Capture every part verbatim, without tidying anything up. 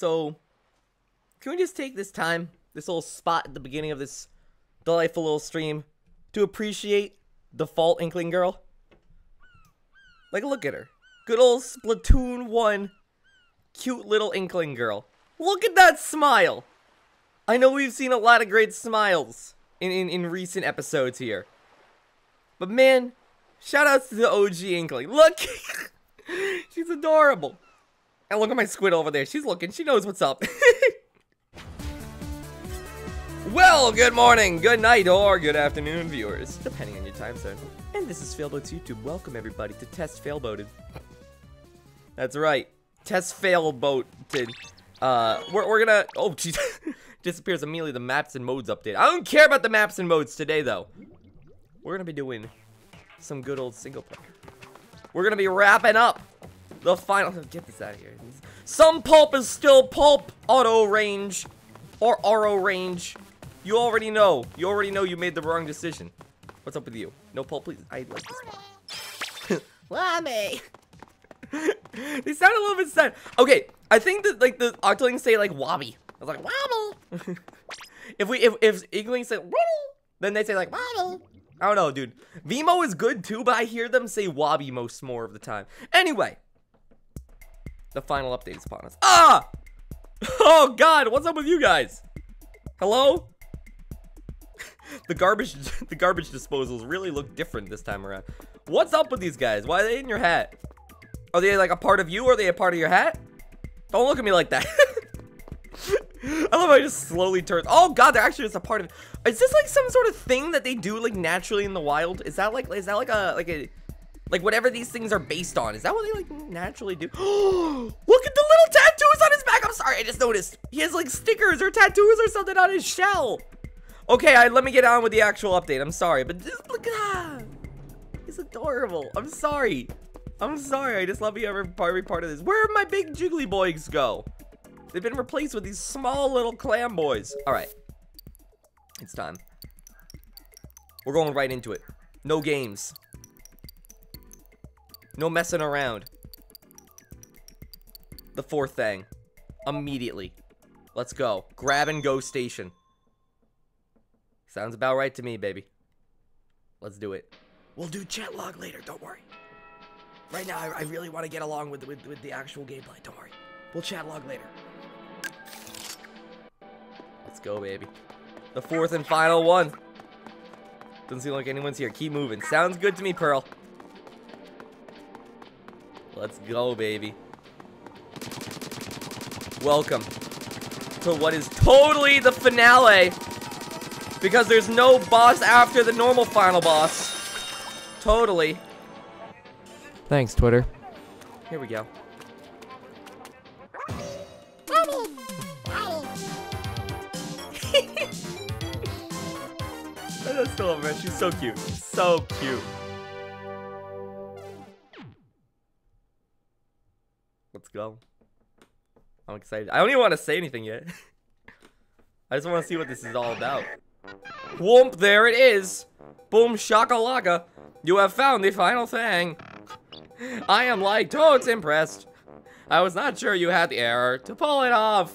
So, can we just take this time, this little spot at the beginning of this delightful little stream, to appreciate the fall Inkling girl? Like, look at her. Good old Splatoon one cute little Inkling girl. Look at that smile! I know we've seen a lot of great smiles in, in, in recent episodes here. But man, shoutouts to the O G Inkling. Look! She's adorable. And look at my squid over there. She's looking. She knows what's up. Well, good morning, good night, or good afternoon, viewers, depending on your time zone. And this is Failboats YouTube. Welcome, everybody, to Test Failboated. That's right. Test Failboated. Uh, we're, we're gonna... Oh, she disappears immediately. The maps and modes update. I don't care about the maps and modes today, though. We're gonna be doing some good old single player. We're gonna be wrapping up the final... Get this out of here. Some pulp is still pulp. Auto range. Or R O range. You already know. You already know you made the wrong decision. What's up with you? No pulp, please. I like this one. Whammy. They sound a little bit sad. Okay, I think that like the Octolings say like wobby. I was like wobble. if we if if Inklings say wobble, then they say like wobble. I don't know, dude. Vemo is good too, but I hear them say wobby most more of the time. Anyway, the final update is upon us. Ah! Oh God, what's up with you guys? Hello? The garbage, the garbage disposals really look different this time around. What's up with these guys? Why are they in your hat? Are they like a part of you? Or are they a part of your hat? Don't look at me like that. I love how I just slowly turn. Oh God, they're actually just a part of. Is this like some sort of thing that they do like naturally in the wild? Is that like, is that like a, like a, like whatever these things are based on? Is that what they like naturally do? Look at the little tattoos on his back. I'm sorry, I just noticed. He has like stickers or tattoos or something on his shell. Okay, I, let me get on with the actual update. I'm sorry, but just look at ah, he's adorable. I'm sorry. I'm sorry. I just love every, every part of this. Where did my big jiggly boys go? They've been replaced with these small little clam boys. All right. It's time. We're going right into it. No games. No messing around. The fourth thing. Immediately. Let's go. Grab and go station. Sounds about right to me, baby. Let's do it. We'll do chat log later, don't worry. Right now, I, I really want to get along with, with, with the actual gameplay, don't worry. We'll chat log later. Let's go, baby. The fourth and final one. Doesn't seem like anyone's here. Keep moving. Sounds good to me, Pearl. Let's go, baby. Welcome to what is totally the finale. Because there's no boss after the normal final boss. Totally. Thanks, Twitter. Here we go. I still love her, man. She's so cute. So cute. Let's go. I'm excited. I don't even want to say anything yet. I just want to see what this is all about. Whoomp, there it is. Boom shakalaka. You have found the final thing. I am like totes impressed. I was not sure you had the error to pull it off.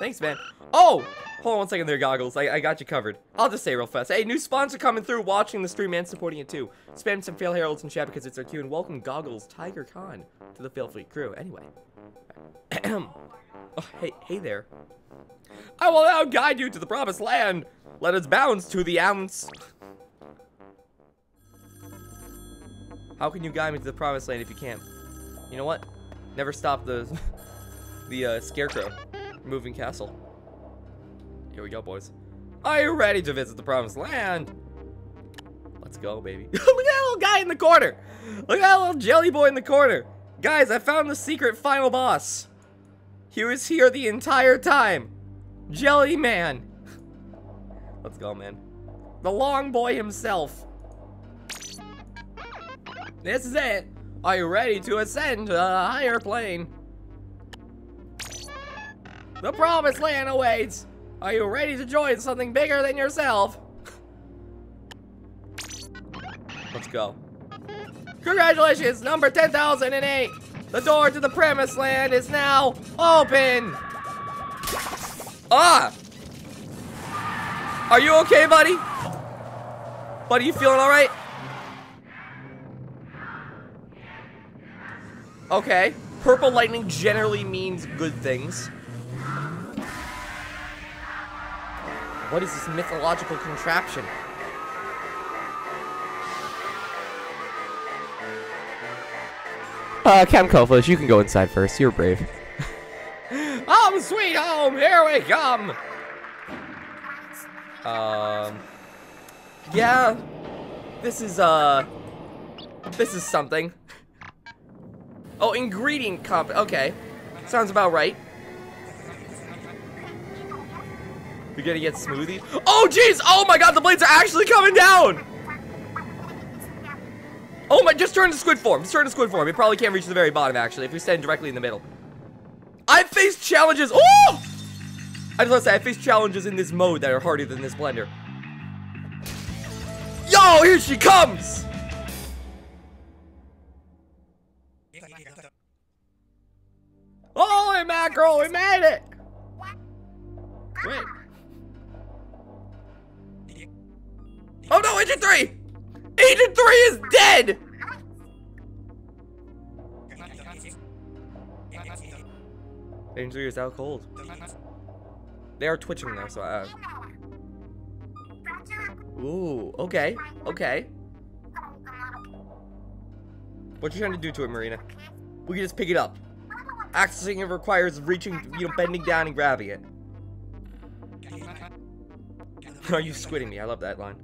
Thanks, man. Oh, hold on one second there, Goggles. I, I got you covered. I'll just say real fast. Hey, new sponsor coming through, watching the stream and supporting it too. Spam some Fail Heralds in chat because it's our cue, and welcome Goggles Tiger Khan to the Fail Fleet crew. Anyway. Oh, hey, hey there. I will now guide you to the promised land. Let us bounce to the ounce. How can you guide me to the promised land if you can't? You know what? Never stop the the uh, scarecrow moving castle. Here we go, boys. Are you ready to visit the promised land? Let's go, baby. Look at that little guy in the corner. Look at that little jelly boy in the corner. Guys, I found the secret final boss. He was here the entire time. Jelly Man. Let's go, man. The long boy himself. This is it. Are you ready to ascend to a higher plane? The promised land awaits. Are you ready to join something bigger than yourself? Let's go. Congratulations, number ten thousand eight. The door to the premise land is now open! Ah! Are you okay, buddy? Buddy, you feeling alright? Okay. Purple lightning generally means good things. What is this mythological contraption? Uh, Captain Cuttlefish, you can go inside first. You're brave. Home sweet home, here we come! Um... Yeah... This is, uh... This is something. Oh, ingredient comp... Okay. Sounds about right. You're gonna get smoothies? Oh, jeez! Oh my god, the blades are actually coming down! Oh my, just turn to squid form. Just turn to squid form. You probably can't reach the very bottom, actually, if we stand directly in the middle. I've faced challenges. Oh! I just want to say, I faced challenges in this mode that are harder than this blender. Yo, here she comes! Holy mackerel, we made it! Wait. Oh no, Agent three! Agent three is dead! Agent three is out cold. They are twitching now, so I... Ooh, okay, okay. What you trying to do to it, Marina? We can just pick it up. Accessing it requires reaching, you know, bending down and grabbing it. Are you squidding me? I love that line.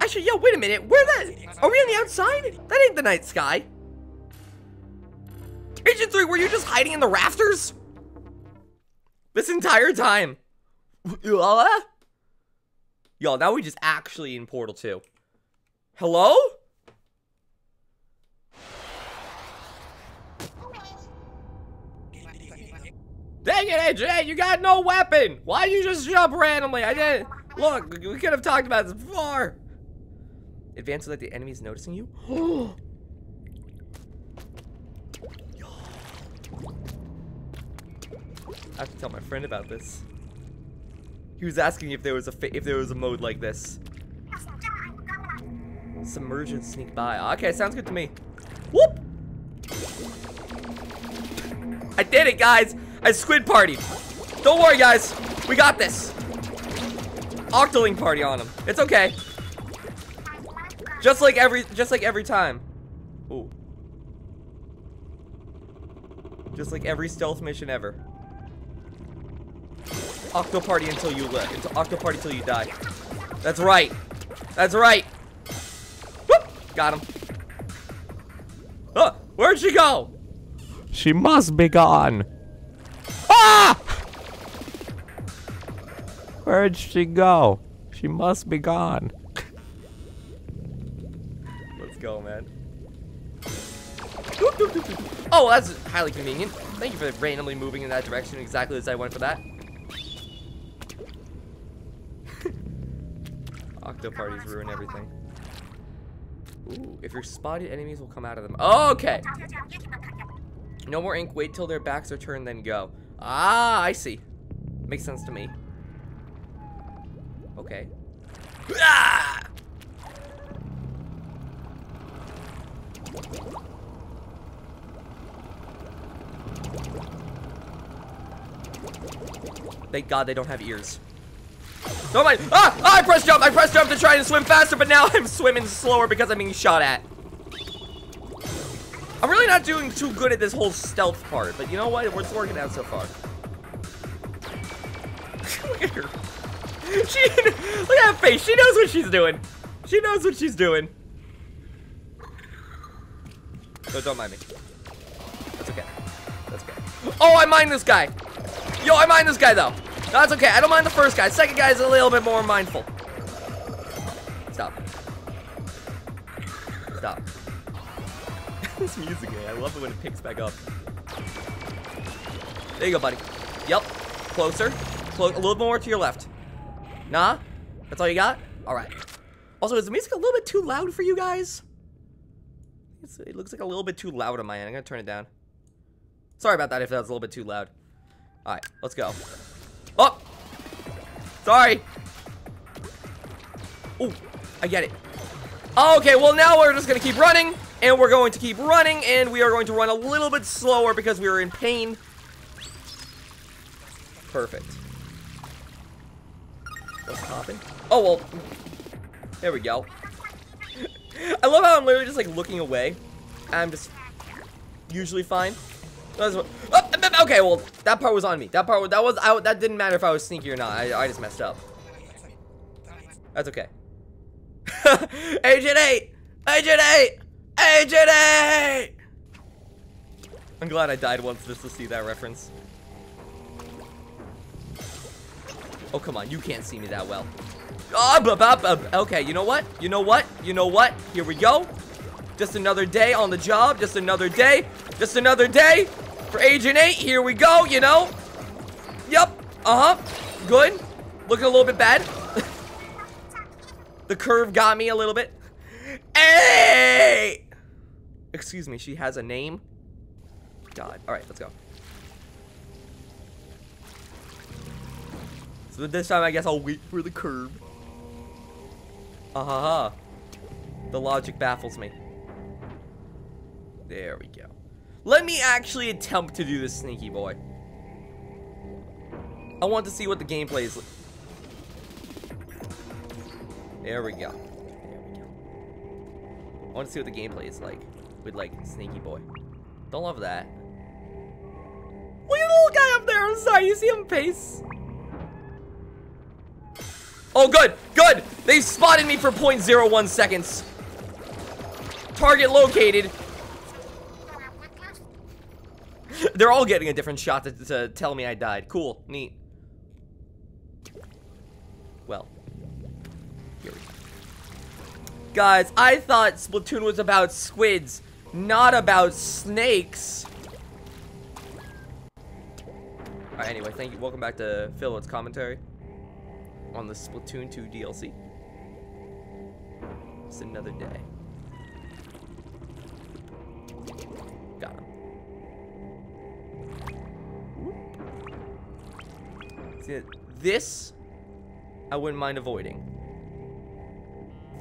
Actually, yo, wait a minute. Where that? Are we on the outside? That ain't the night sky. Agent three, were you just hiding in the rafters? This entire time. Y'all, now we just actually in Portal two. Hello? Dang it, Agent eight, you got no weapon. Why'd you just jump randomly? I didn't. Look, we could have talked about this before. Advance so that the enemy's noticing you? Oh! I have to tell my friend about this. He was asking if there was a fa if there was a mode like this. Submerge and sneak by. Okay, sounds good to me. Whoop! I did it, guys. I squid partied. Don't worry, guys. We got this. Octoling party on him. It's okay. Just like every just like every time. Ooh. Just like every stealth mission ever. Octo party until you live. Until Octo party till you die. That's right. That's right. Whoop! Got him. Huh! Where'd she go? She must be gone. Ah! Where'd she go? She must be gone. Let's go, man. Oh, that's highly convenient. Thank you for randomly moving in that direction exactly as I went for that. Octo parties ruin everything. Ooh, if you're spotted, enemies will come out of them. Oh, okay. No more ink. Wait till their backs are turned, then go. Ah, I see. Makes sense to me. Okay. Ah! Thank God they don't have ears. Don't mind. Ah! ah! I pressed jump! I pressed jump to try and swim faster, but now I'm swimming slower because I'm being shot at. I'm really not doing too good at this whole stealth part, but you know what? It's working out so far. Look at her. She, look at her face. She knows what she's doing. She knows what she's doing. So don't mind me. That's okay. That's okay. Oh, I mind this guy. Yo, I mind this guy, though. No, that's okay. I don't mind the first guy. Second guy is a little bit more mindful. Stop. Stop. This music, I love it when it picks back up. There you go, buddy. Yep. Closer. Close. A little more to your left. Nah? That's all you got? All right. Also, is the music a little bit too loud for you guys? It's, it looks like a little bit too loud on my end. I'm gonna turn it down. Sorry about that if that was a little bit too loud. Alright, let's go. Oh! Sorry! Oh, I get it. Okay, well now we're just gonna keep running, and we're going to keep running, and we are going to run a little bit slower because we were in pain. Perfect. What's popping? Oh, well. There we go. I love how I'm literally just, like, looking away. I'm just usually fine. Oh, okay, well, that part was on me. That part, that was, I, that didn't matter if I was sneaky or not. I, I just messed up. That's okay. Agent eight! Agent eight! Agent eight! I'm glad I died once just to see that reference. Oh, come on. You can't see me that well. Oh, b -b -b okay, you know what? You know what? You know what? Here we go. Just another day on the job. Just another day. Just another day for Agent eight. Here we go, you know? Yep. Uh-huh. Good. Looking a little bit bad. The curve got me a little bit. Hey! Excuse me, she has a name? God. All right, let's go. So this time, I guess I'll wait for the curve. Uh-huh. The logic baffles me. There we go. Let me actually attempt to do this, sneaky boy. I want to see what the gameplay is like. There we go. There we go. I want to see what the gameplay is like with, like, sneaky boy. Don't love that. Look at the little guy up there. I'm sorry. You see him pace? Oh, good, good. They spotted me for zero point zero one seconds. Target located. They're all getting a different shot to, to tell me I died. Cool, neat. Well, here we go. Guys, I thought Splatoon was about squids, not about snakes. All right, anyway, thank you. Welcome back to Failboats commentary on the Splatoon two D L C. It's another day. Got him. See, this, I wouldn't mind avoiding.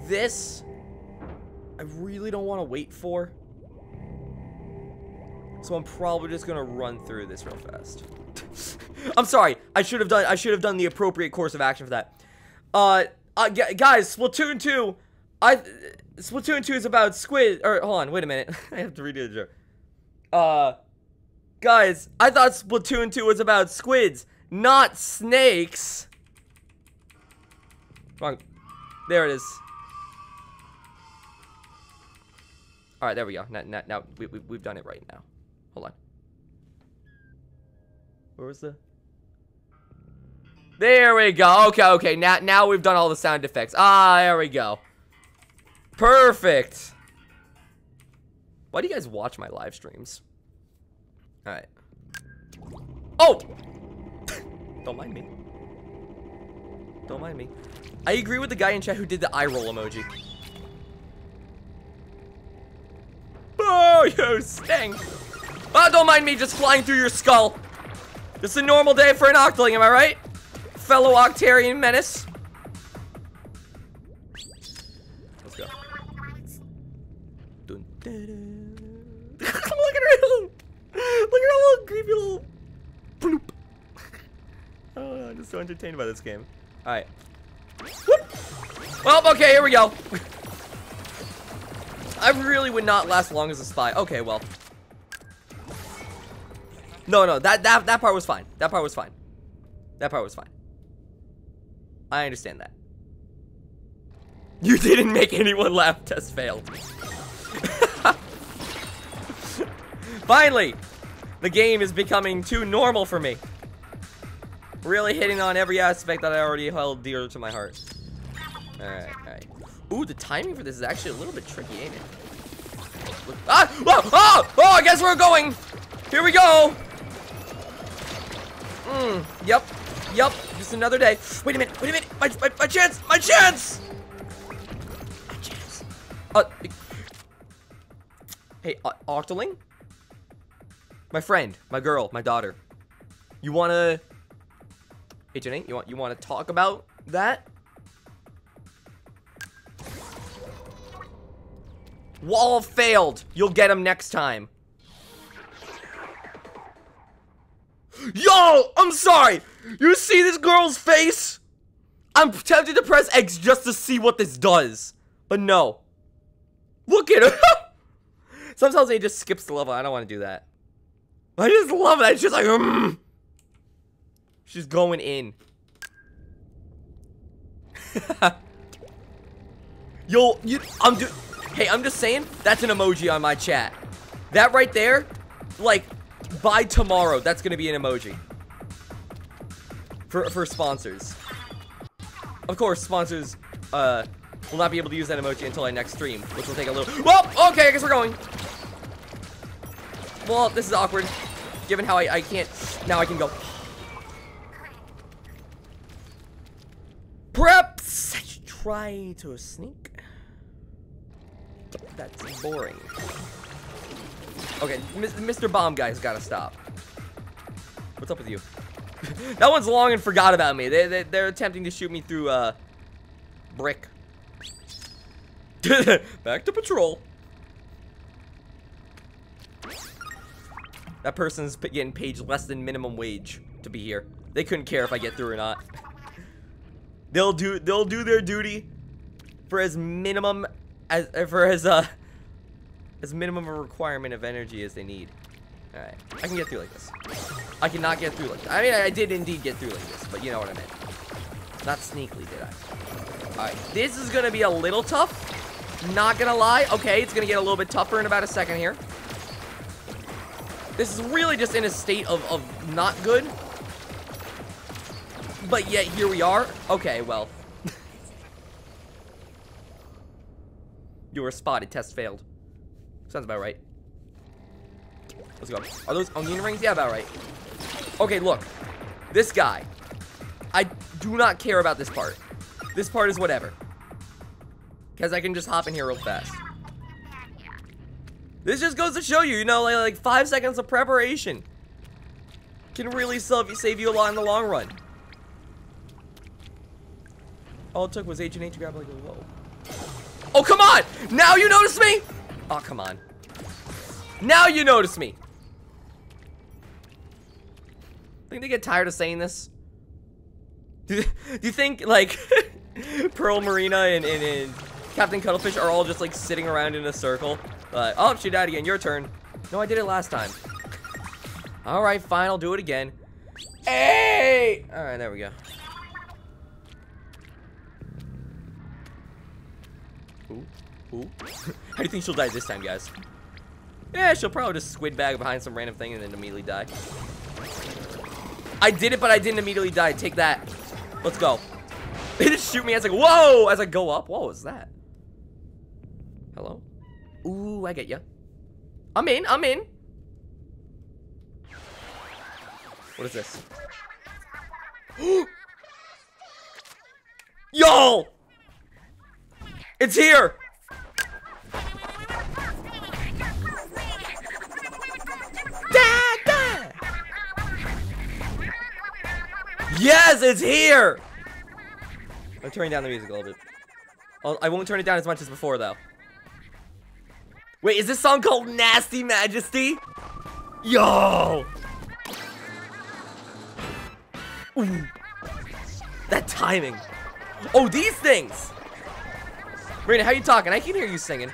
This, I really don't want to wait for. So I'm probably just gonna run through this real fast. I'm sorry. I should have done. I should have done the appropriate course of action for that. Uh, uh guys, Splatoon two. I Splatoon two is about squid. Or hold on, wait a minute. I have to redo the joke. Uh, guys, I thought Splatoon two was about squids, not snakes. Wrong. There it is. All right, there we go. Now, now, now we, we, we've done it right now. Hold on. Where was the? There we go. Okay, okay. Now, now we've done all the sound effects. Ah, there we go. Perfect. Why do you guys watch my live streams? All right. Oh! Don't mind me. Don't mind me. I agree with the guy in chat who did the eye roll emoji. Oh, you sting! Ah, oh, don't mind me just flying through your skull. It's a normal day for an Octoling, am I right? Fellow Octarian menace. Let's go. Dun, da, da. Look at her! Look at her little creepy little bloop. Oh, I'm just so entertained by this game. All right. Whoop. Well, okay, here we go. I really would not last long as a spy. Okay, well. No, no, that, that that part was fine. That part was fine. That part was fine. I understand that. You didn't make anyone laugh. Test failed. Finally, the game is becoming too normal for me. Really hitting on every aspect that I already held dear to my heart. All right, all right. Ooh, the timing for this is actually a little bit tricky, ain't it? Ah! Oh! Oh! Oh! I guess we're going. Here we go. Mm, yep, yep, just another day. Wait a minute, wait a minute, my, my, my chance, my chance! My chance. Uh, Hey, o Octoling? My friend, my girl, my daughter. You wanna... Agent eight, you want, you wanna talk about that? Wall failed! You'll get him next time. Yo! I'm sorry! You see this girl's face? I'm tempted to press X just to see what this does. But no. Look at her! Sometimes it just skips the level. I don't want to do that. I just love it. It's just like, mm. She's going in. Yo, you, I'm do. Hey, I'm just saying, that's an emoji on my chat. That right there, like, by tomorrow, that's gonna be an emoji. For, for sponsors. Of course, sponsors, uh, will not be able to use that emoji until our next stream, which will take a little- Whoa! Okay, I guess we're going! Well, this is awkward, given how I, I can't- Now I can go. Perhaps I should try to sneak? That's boring. Okay, Mister Bomb Guy's gotta stop. What's up with you? That one's long and forgot about me. They, they, they're attempting to shoot me through, uh, brick. Back to patrol. That person's getting paid less than minimum wage to be here. They couldn't care if I get through or not. They'll do, they'll do their duty for as minimum as for as uh as minimum a requirement of energy as they need. All right, I can get through like this. I cannot get through like this. I mean, I did indeed get through like this, but you know what I meant. Not sneakily, did I? All right, this is gonna be a little tough. Not gonna lie. Okay, it's gonna get a little bit tougher in about a second here. This is really just in a state of of not good. But yet here we are. Okay, well. You were spotted. Test failed. Sounds about right. Let's go. Are those onion rings? Yeah, about right. Okay, look. This guy. I do not care about this part. This part is whatever. Because I can just hop in here real fast. This just goes to show you, you know, like, like five seconds of preparation can really save you a lot in the long run. All it took was Agent eight to grab like a whoa. Oh, come on! Now you notice me? Oh, come on. Now you notice me. I think they get tired of saying this. Do, do you think, like, Pearl, Marina, and, and, and Captain Cuttlefish are all just, like, sitting around in a circle? Uh, oh, she died again. Your turn. No, I did it last time. All right, fine. I'll do it again. Hey! All right, there we go. Ooh, ooh. How do you think she'll die this time, guys? Yeah, she'll probably just squid bag behind some random thing and then immediately die. I did it, but I didn't immediately die. Take that. Let's go. They just shoot me as I go, whoa! As I go up. What was that? Hello? Ooh, I get ya. I'm in, I'm in. What is this? Yo! It's here! Da, da. Yes, it's here! I'm turning down the music a little bit. I'll, I won't turn it down as much as before, though. Wait, is this song called Nasty Majesty? Yo! Ooh. That timing. Oh, these things! Marina, how you talking? I can hear you singing.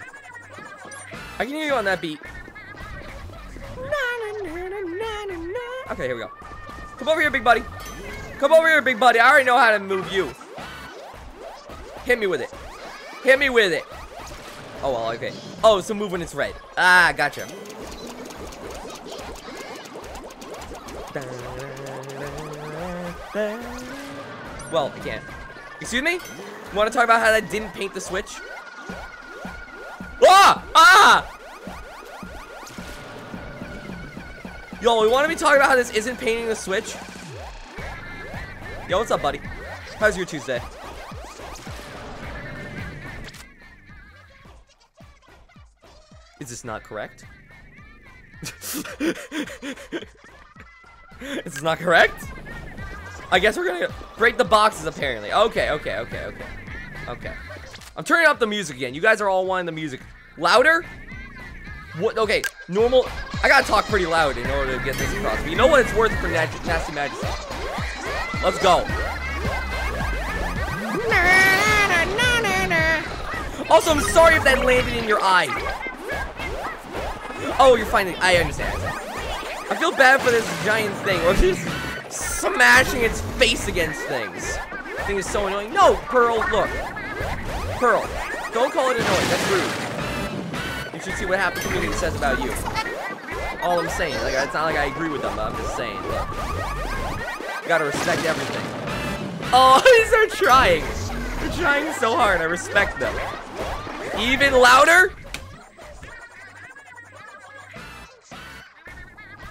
I can hear you on that beat. Okay, here we go. Come over here, big buddy. Come over here, big buddy. I already know how to move you. Hit me with it. Hit me with it. Oh, well, okay. Oh, so move when it's red. Ah, gotcha. Well, I can't. Excuse me? You want to talk about how that didn't paint the switch? Ah! Ah! Yo, we want to be talking about how this isn't painting the switch? Yo, what's up, buddy? How's your Tuesday? Is this not correct? This is not correct? I guess we're gonna break the boxes apparently. Okay, okay, okay, okay. Okay. I'm turning up the music again. You guys are all wanting the music louder? What? Okay, normal. I gotta talk pretty loud in order to get this across. But you know what it's worth for Nasty Majesty? Let's go. Also, I'm sorry if that landed in your eye. Oh, you're finally. I understand. I feel bad for this giant thing. Or just smashing its face against things. This thing is so annoying. No, Pearl, look. Pearl, don't call it annoying. That's rude. You should see what happens to me when he says about you. All I'm saying, like, it's not like I agree with them, but I'm just saying. Look, you gotta respect everything. Oh, these are trying. They're trying so hard. I respect them. Even louder?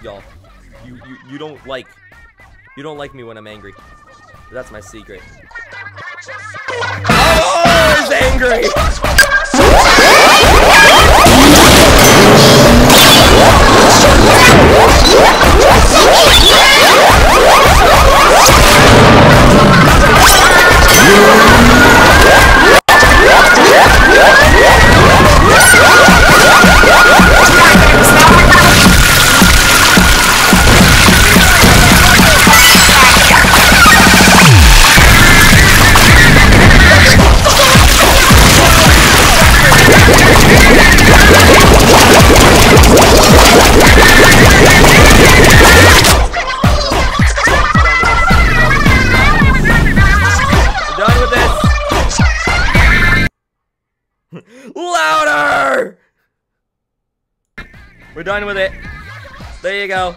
Y'all, you, you, you don't like, you don't like me when I'm angry. That's my secret. Oh, he's angry. We're done with it. There you go.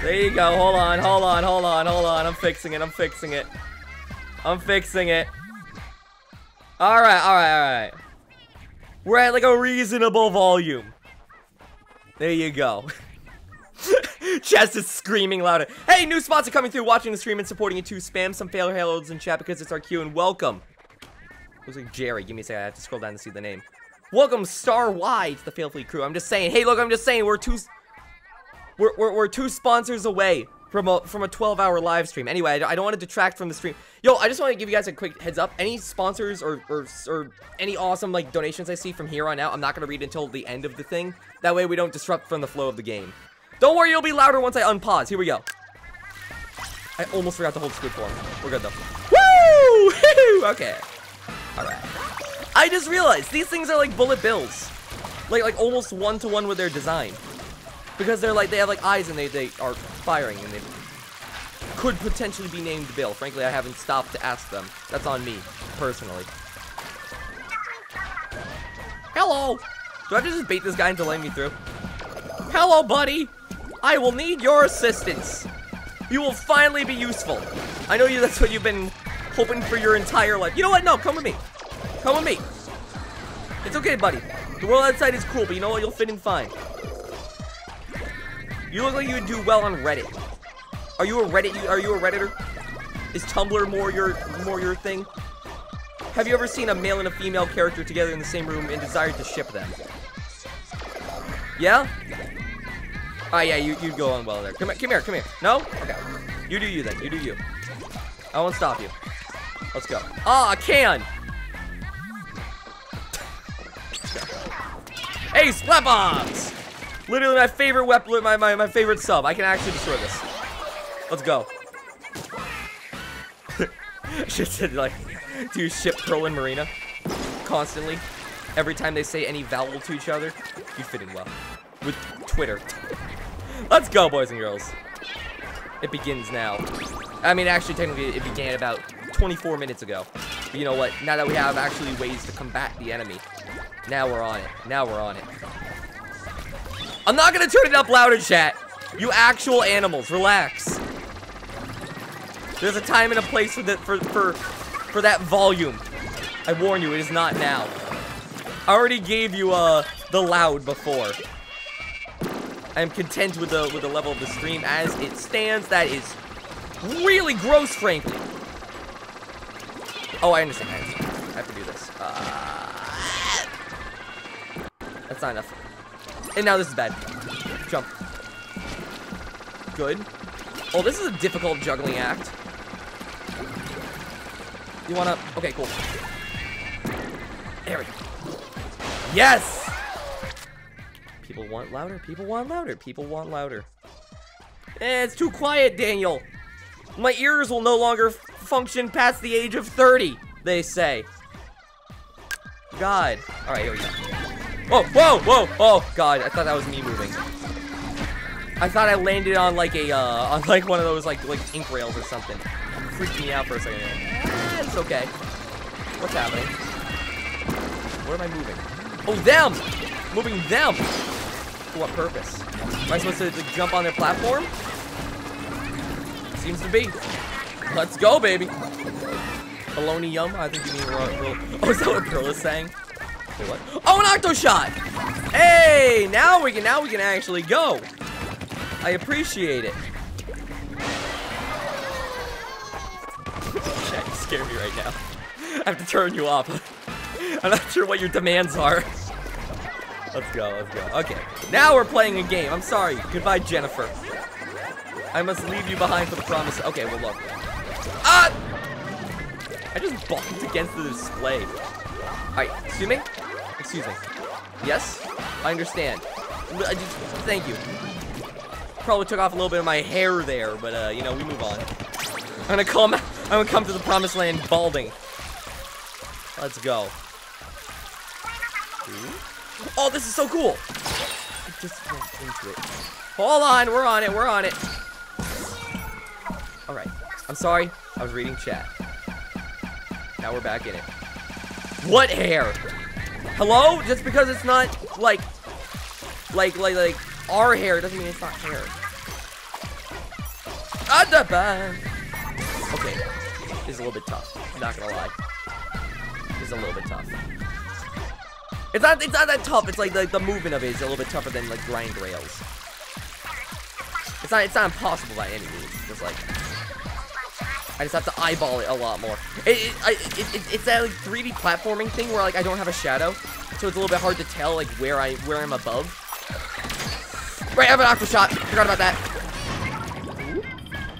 There you go. Hold on, hold on, hold on, hold on. I'm fixing it. I'm fixing it. I'm fixing it. All right, all right, all right. We're at like a reasonable volume. There you go. Chess is screaming louder. Hey, new spots are coming through. Watching the stream and supporting it too. Spam some Fail Heralds in chat because it's our cue and welcome. Looks like Jerry. Give me a second. I have to scroll down to see the name. Welcome, Star Y, to the Fail Fleet crew. I'm just saying. Hey, look, I'm just saying. We're two, we're we're, we're two sponsors away from a from a twelve hour live stream. Anyway, I, I don't want to detract from the stream. Yo, I just want to give you guys a quick heads up. Any sponsors or or or any awesome like donations I see from here on out, I'm not gonna read until the end of the thing. That way, we don't disrupt from the flow of the game. Don't worry, it'll be louder once I unpause. Here we go. I almost forgot to hold squid form. We're good though. Woo! Okay. All right. I just realized these things are like bullet bills, like like almost one to one with their design, because they're like they have like eyes and they they are firing and they could potentially be named Bill. Frankly, I haven't stopped to ask them. That's on me personally. Hello. Do I have to just bait this guy into letting me through? Hello, buddy. I will need your assistance. You will finally be useful. I know you. That's what you've been hoping for your entire life. You know what? No, come with me. Come with me. It's okay, buddy. The world outside is cool, but you know what? You'll fit in fine. You look like you would do well on Reddit. Are you a Reddit? Are you a Redditor? Is Tumblr more your more your thing? Have you ever seen a male and a female character together in the same room and desired to ship them? Yeah? Oh yeah, you you'd go on well there. Come here, come here, come here. No? Okay. You do you then. You do you. I won't stop you. Let's go. Ah, I can. Hey, Splat Bombs! Literally my favorite weapon, my, my, my favorite sub. I can actually destroy this. Let's go. Shit said, like, do you ship Pearl and Marina? Constantly. Every time they say any vowel to each other, you fit in well. With Twitter. Let's go, boys and girls. It begins now. I mean, actually, technically, it began about twenty-four minutes ago. But you know what? Now that we have actually ways to combat the enemy. Now we're on it. Now we're on it. I'm not gonna turn it up louder, chat. You actual animals, relax. There's a time and a place for that for for for that volume. I warn you, it is not now. I already gave you uh the loud before. I am content with the with the level of the stream as it stands. That is really gross, frankly. Oh, I understand. I understand. I have to do this. Uh That's not enough. And now this is bad. Jump. Good. Oh, this is a difficult juggling act. You wanna... Okay, cool. There we go. Yes! People want louder. People want louder. People want louder. Eh, it's too quiet, Daniel. My ears will no longer function past the age of thirty, they say. God. All right, here we go. Whoa, whoa, whoa. Oh, God. I thought that was me moving. I thought I landed on like a, uh, on like one of those like, like ink rails or something. It freaked me out for a second. Eh, it's okay. What's happening? Where am I moving? Oh, them! Moving them! For what purpose? Am I supposed to like, jump on their platform? Seems to be. Let's go, baby. Baloney yum. I think you mean real. Oh, is that what Pearl is saying? Wait, what? Oh, an octo shot! Hey, now we can now we can actually go. I appreciate it. Shit, you scare me right now. I have to turn you up. I'm not sure what your demands are. Let's go, let's go. Okay, now we're playing a game. I'm sorry. Goodbye, Jennifer. I must leave you behind for the promise. Okay, well, look. Ah! I just bumped against the display. Alright, excuse me? Excuse me. Yes? I understand. I just, thank you. Probably took off a little bit of my hair there, but uh, you know, we move on. I'm gonna come I'm gonna come to the promised land balding. Let's go. Ooh. Oh, this is so cool! I just went into it. Hold on, we're on it, we're on it. Alright. I'm sorry, I was reading chat. Now we're back in it. What hair? Hello? Just because it's not like like like like our hair doesn't mean it's not hair. Okay, this is a little bit tough. I'm not gonna lie. This is a little bit tough. It's not. It's not that tough. It's like the, the movement of it is a little bit tougher than like grind rails. It's not. It's not impossible by any means. It's just like I just have to eyeball it a lot more. It, it, I, it, it, it's that like three D platforming thing where like I don't have a shadow, so it's a little bit hard to tell like where I where I'm above. Right, I have an octo shot. Forgot about that.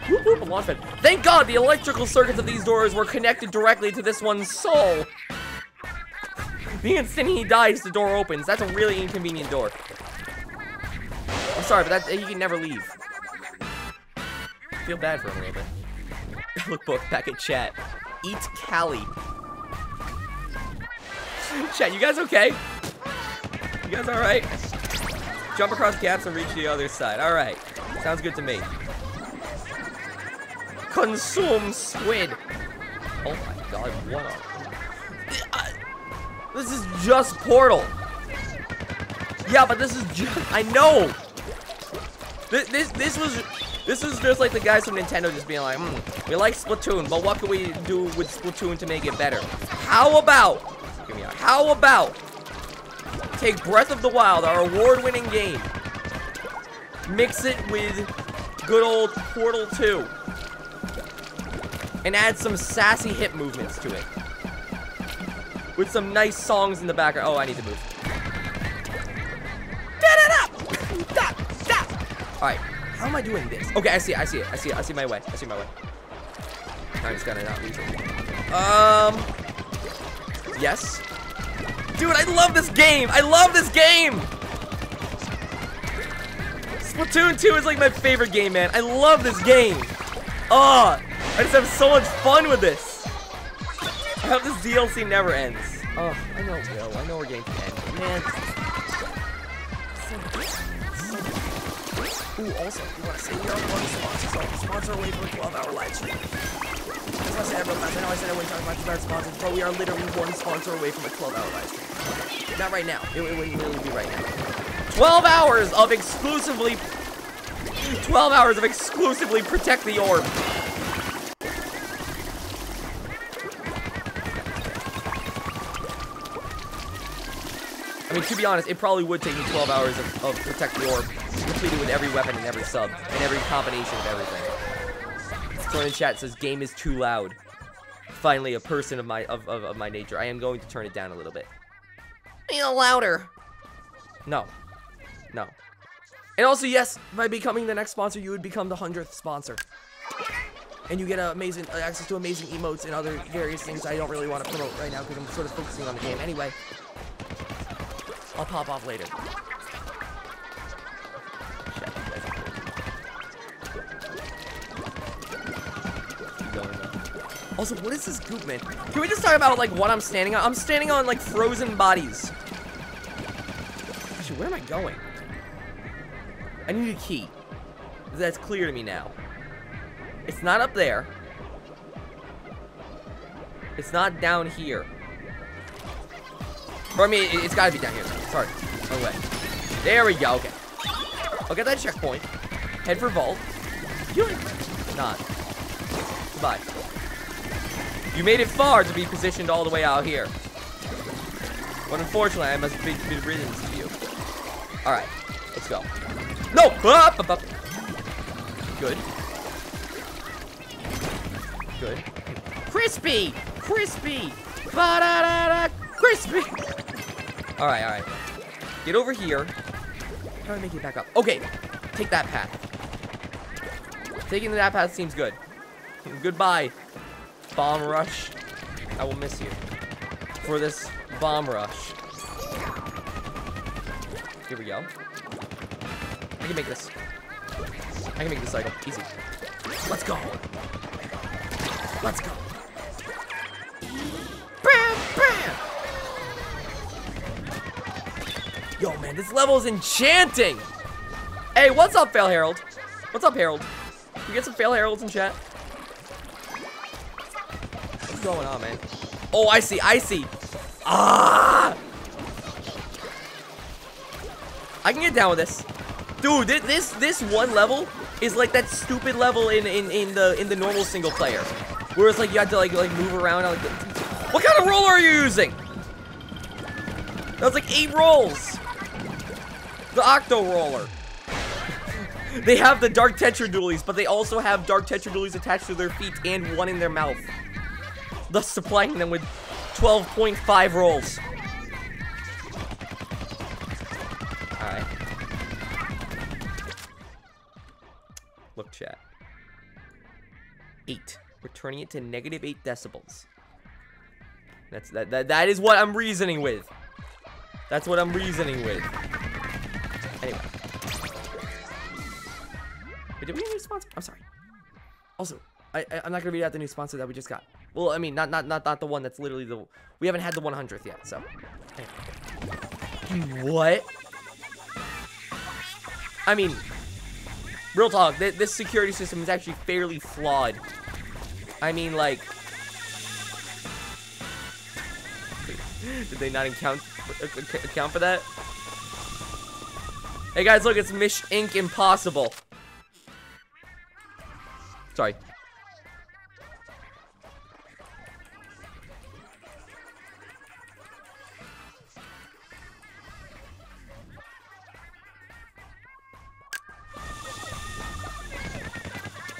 Whoop, whoop, a launch pad. Thank God the electrical circuits of these doors were connected directly to this one's soul. The instant he dies, the door opens. That's a really inconvenient door. I'm sorry, but that he can never leave. I feel bad for him a little bit. Look, book back at chat. Eat Cali. Chat, you guys okay? You guys all right? Jump across gaps and reach the other side. All right, sounds good to me. Consume squid. Oh my God, what a... I, this is just Portal. Yeah, but this is just, I know. This, this, this was, this was just like the guys from Nintendo just being like, mm, we like Splatoon, but what can we do with Splatoon to make it better? How about, give me a, how about, take Breath of the Wild, our award-winning game. Mix it with good old Portal two. And add some sassy hip movements to it. With some nice songs in the background. Oh, I need to move. Stop! Stop! Alright, how am I doing this? Okay, I see it, I see it, I see it, I see my way, I see my way. I just gotta not lose it. Um... Yes? Dude, I love this game! I love this game! Splatoon two is like my favorite game, man. I love this game. Oh, I just have so much fun with this. I hope this D L C never ends. Oh, I know it will. I know we're getting to the end. Man. Ooh, also, we want to say we are going to sponsor, so sponsor away for a twelve hour live stream. I know I said I wouldn't talk much about sponsors, but we are literally one sponsor away from a twelve hour live stream. Not right now. It, it wouldn't really be right now. twelve hours of exclusively... twelve hours of exclusively Protect the Orb. I mean, to be honest, it probably would take me twelve hours of, of Protect the Orb, completed with every weapon and every sub, and every combination of everything. Someone in chat says game is too loud. Finally, a person of my of, of, of my nature. I am going to turn it down a little bit. You know, louder. No. No. And also, yes, by becoming the next sponsor, you would become the hundredth sponsor. And you get amazing uh, access to amazing emotes and other various things I don't really want to promote right now because I'm sort of focusing on the game. Anyway, I'll pop off later. Also, what is this goop, man? Can we just talk about, like, what I'm standing on? I'm standing on, like, frozen bodies. Actually, where am I going? I need a key. That's clear to me now. It's not up there. It's not down here. Or, I mean, it's gotta be down here. Sorry. No way. There we go. Okay. I'll get that checkpoint. Head for vault. Not. Goodbye. You made it far to be positioned all the way out here. But unfortunately, I must be ridden to you. Alright, let's go. No! Up, up, up. Good. Good. Crispy! Crispy! Ba-da-da-da! Crispy! Alright, alright. Get over here. How do I make it back up? Okay, take that path. Taking that path seems good. Goodbye. Bomb rush. I will miss you for this bomb rush. Here we go. I can make this. I can make this cycle. Easy. Let's go. Let's go. Bam, bam. Yo, man, this level is enchanting. Hey, what's up, Fail Herald? What's up, Herald? We get some Fail Heralds in chat. What's going on, man? Oh, I see, I see. Ah! I can get down with this, dude. Th this this one level is like that stupid level in in in the in the normal single player, where it's like you have to like like move around. Like, what kind of roller are you using? That was like eight rolls. The Octo Roller. They have the Dark Tetradoolies, but they also have Dark Tetradoolies attached to their feet and one in their mouth, thus supplying them with twelve point five rolls. Alright. Look, chat. eight. We're turning it to negative eight decibels. That's that that that is what I'm reasoning with. That's what I'm reasoning with. Anyway. Wait, did we get a new sponsor? I'm sorry. Also, I, I I'm not gonna read out the new sponsor that we just got. Well, I mean, not not not not the one that's literally the. We haven't had the one hundredth yet, so. Anyway. What? I mean, real talk. Th this security system is actually fairly flawed. I mean, like. Did they not account account for that? Hey guys, look, it's Mish Incorporated. Impossible. Sorry.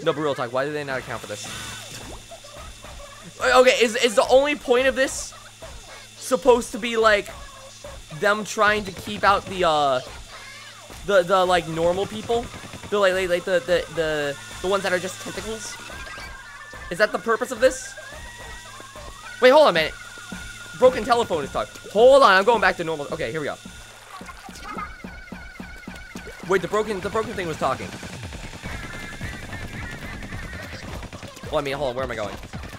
No, but real talk, why did they not account for this? Okay, is, is the only point of this supposed to be, like, them trying to keep out the, uh, the, the like, normal people? The, like, like the, the, the, the ones that are just tentacles? Is that the purpose of this? Wait, hold on a minute. Broken telephone is talking. Hold on, I'm going back to normal. Okay, here we go. Wait, the broken, the broken thing was talking. Well, I mean, hold on, where am I going?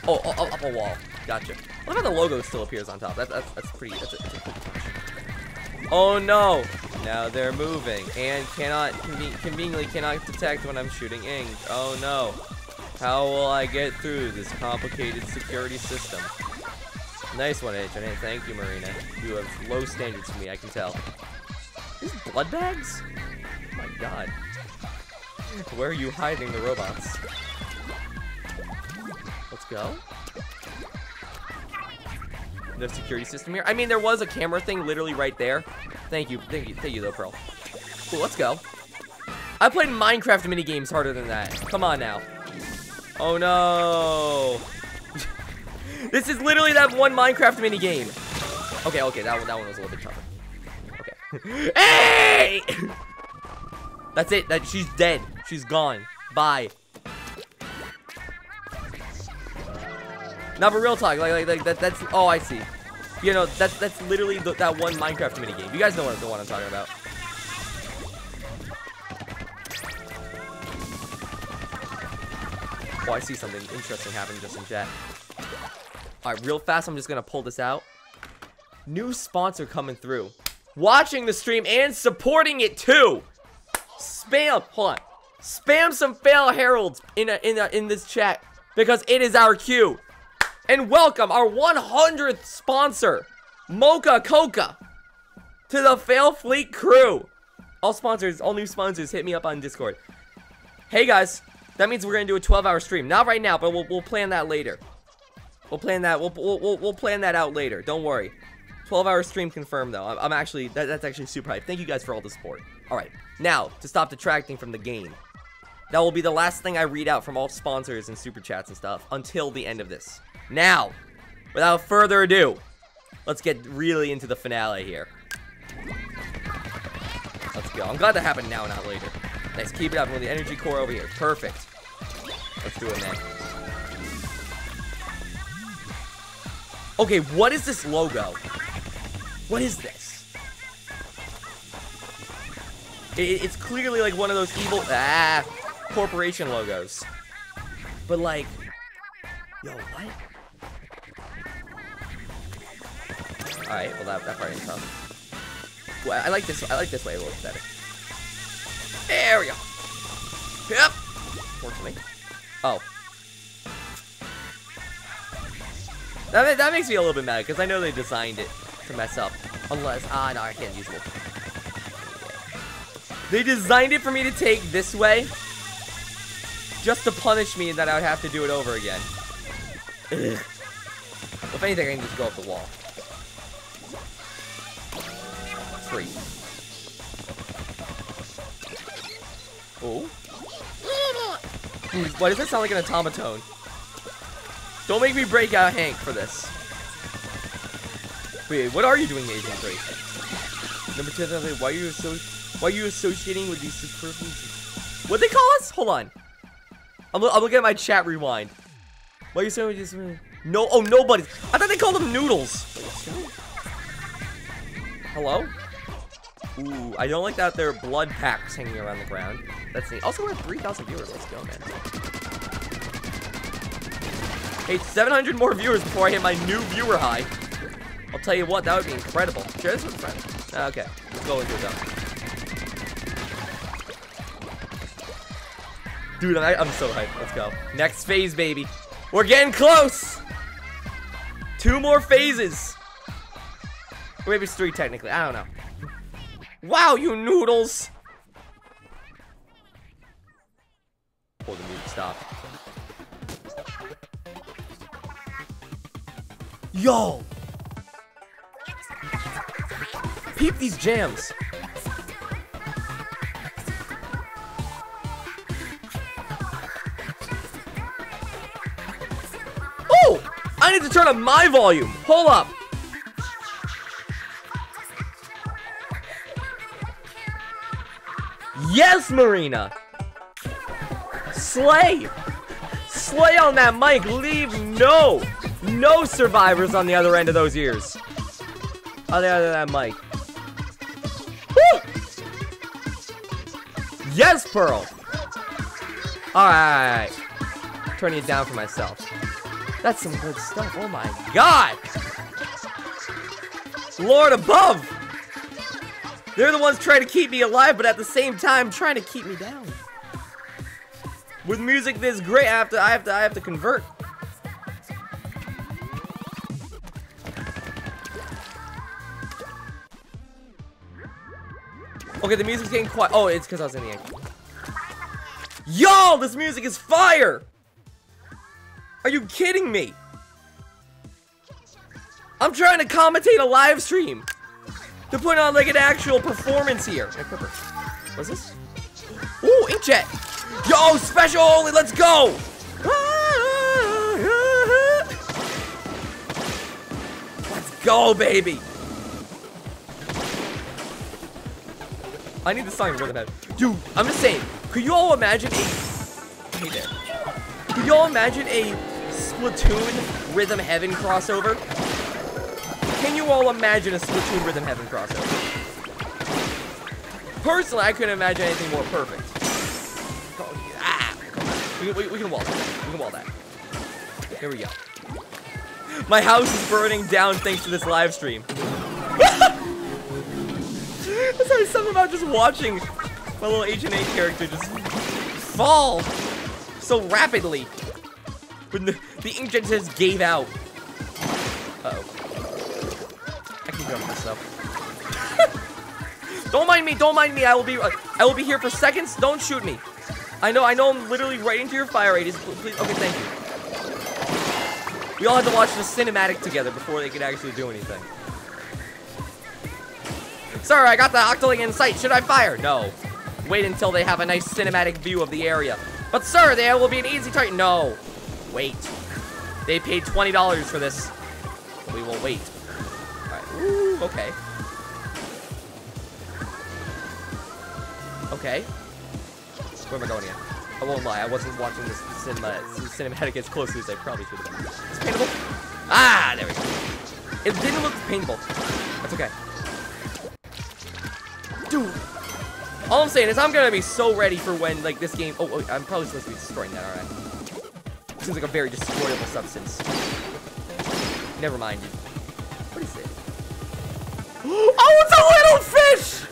Oh, up, up a wall. Gotcha. What about the logo still appears on top? That, that's, that's pretty, that's a, that's a cool touch. Oh, no. Now they're moving and cannot, conveniently cannot detect when I'm shooting ink. Oh, no. How will I get through this complicated security system? Nice one, Agent eight. Thank you, Marina. You have low standards for me, I can tell. These blood bags? Oh, my God. Where are you hiding the robots? Go. No security system here. I mean, there was a camera thing literally right there. Thank you, thank you, thank you, though, Pearl. Cool, let's go. I played Minecraft mini games harder than that. Come on now. Oh no! This is literally that one Minecraft mini game. Okay, okay, that one, that one was a little bit tougher. Okay. Hey! That's it. That she's dead. She's gone. Bye. Now, for real talk, like, like, like that, that's. Oh, I see. You know, that's that's literally the, that one Minecraft minigame. You guys know what the one I'm talking about. Oh, I see something interesting happening just in chat. All right, real fast, I'm just gonna pull this out. New sponsor coming through, watching the stream and supporting it too. Spam, hold on, spam some Fail Heralds in a, in a, in this chat because it is our cue. And welcome our one hundredth sponsor, Mocha Coca, to the Fail Fleet crew. All sponsors, all new sponsors, hit me up on Discord. Hey guys, that means we're gonna do a twelve hour stream. Not right now, but we'll we'll plan that later. We'll plan that. We'll, we'll, we'll plan that out later. Don't worry. twelve hour stream confirmed, though. I'm, I'm actually... That, that's actually super hype. Thank you guys for all the support. All right. Now, to stop detracting from the game. That will be the last thing I read out from all sponsors and super chats and stuff until the end of this. Now, without further ado, let's get really into the finale here. Let's go. I'm glad that happened now, not later. Nice. Keep it up with the energy core over here. Perfect. Let's do it, man. Okay, what is this logo? What is this? It, it's clearly like one of those evil ah corporation logos. But like, yo, what? All right, well that that part is tough. Well, I like this. I like this way a little better. There we go. Yep. Works for me. Oh. That, that makes me a little bit mad, because I know they designed it to mess up. Unless, ah, no, I can't use it. They designed it for me to take this way, just to punish me and that I would have to do it over again. Well, if anything, I can just go up the wall. Free. Oh. Why does that sound like an automaton? Don't make me break out Hank for this. Wait, what are you doing, Agent three? Number two, why are you so? Why are you associating with these superfluous? What they call us? Hold on. I'm, I'm looking at my chat rewind. Why are you saying this? No, oh nobody. I thought they called them noodles. Hello? Ooh, I don't like that there are blood packs hanging around the ground. That's neat. Also, we have three thousand viewers. Let's go, man. Hey, seven hundred more viewers before I hit my new viewer high. I'll tell you what, that would be incredible. Share this with a friend. Okay, let's go into it though. Dude, I, I'm so hyped. Let's go. Next phase, baby. We're getting close. Two more phases. Or maybe it's three technically. I don't know. Wow, you noodles. Oh, the move stopped. Yo! Peep these jams! Oh! I need to turn up my volume! Hold up! Yes, Marina! Slay! Slay on that mic! Leave no! No survivors on the other end of those ears. On the other end of that mic. Woo! Yes, Pearl! Alright. Turning it down for myself. That's some good stuff. Oh my god! Lord above! They're the ones trying to keep me alive, but at the same time trying to keep me down. With music this great, I have to I have to I have to convert. Okay, the music's getting quiet. Oh, it's because I was in the angle. Yo, this music is fire! Are you kidding me? I'm trying to commentate a live stream. They're putting on like an actual performance here. What's this? Ooh, inkjet! Yo, special only, let's go! Let's go, baby! I need the song more than ever. Dude, I'm just saying, could you all imagine a... Hey there. Could you all imagine a Splatoon Rhythm Heaven crossover? Can you all imagine a Splatoon Rhythm Heaven crossover? Personally, I couldn't imagine anything more perfect. Ah, we, we, we can wall that. We can wall that. Here we go. My house is burning down thanks to this live stream. That's how something about just watching my little Agent eight character just fall so rapidly when the, the inkjet just gave out. Uh-oh. I can jump this up. Don't mind me. Don't mind me. I will be. Uh, I will be here for seconds. Don't shoot me. I know. I know. I'm literally right into your fire radius. Please. Okay. Thank you. We all had to watch the cinematic together before they could actually do anything. Sir, I got the Octoling in sight. Should I fire? No. Wait until they have a nice cinematic view of the area. But sir, there will be an easy target. No. Wait. They paid twenty dollars for this. We will wait. All right. Ooh, okay. Okay. Where am I going again? I won't lie, I wasn't watching this cinema, cinematic as closely as I probably should have. It's paintable. Ah, there we go. It didn't look paintable. That's okay. Dude. All I'm saying is I'm going to be so ready for when, like, this game... Oh, oh, I'm probably supposed to be destroying that, alright. Seems like a very destroyable substance. Never mind. What is it? Oh, it's a little fish!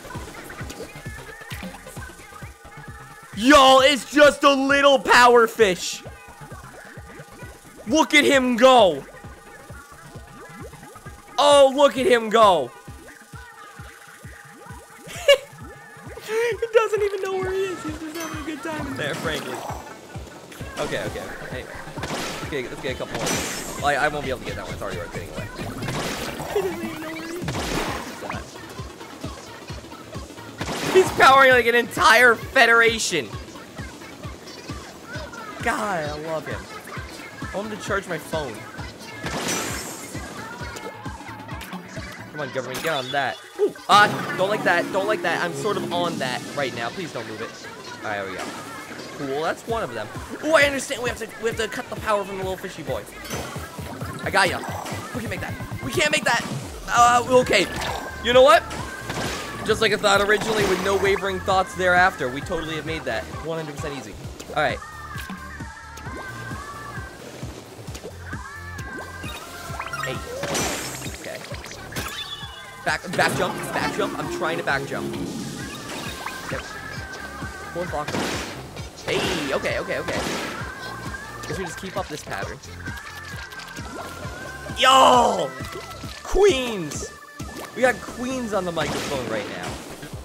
Y'all, it's just a little power fish. Look at him go. Oh, look at him go. He doesn't even know where he is. He's just having a good time in there, frankly. Okay, okay. Anyway. Let's get, let's get a couple more. I, I won't be able to get that one. It's already right getting away. He doesn't even know where he is. He's powering like an entire federation. God, I love him. I want him to charge my phone. Come on, government, get on that. Ooh, ah, don't like that, don't like that. I'm sort of on that right now. Please don't move it. All right, there we go. Cool, that's one of them. Ooh, I understand. We have to, we have to cut the power from the little fishy boy. I got ya. We can make that. We can't make that. Uh, okay. You know what? Just like I thought originally, with no wavering thoughts thereafter. We totally have made that. one hundred percent easy. Alright. Eight. Okay. Back, back jump, back jump. I'm trying to back jump. Yep. Four block. Hey, okay, okay, okay. Guess we just keep up this pattern. Yo! Queens! We got queens on the microphone right now.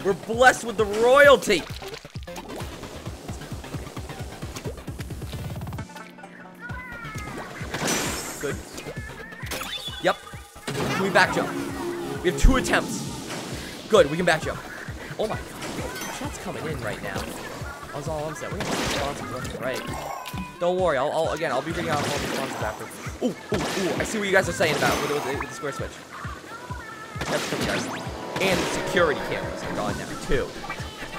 We're blessed with the royalty. Good. Yep. Can we back jump? We have two attempts. Good, we can back jump. Oh my god. Shots coming in right now. That's all I'm saying. We're gonna get responses right. Don't worry, I'll, I'll again I'll be bringing out all the responses after. Ooh, ooh, ooh, I see what you guys are saying about with, with, with the square switch. That's pretty nice. And the security cameras are gone now, too.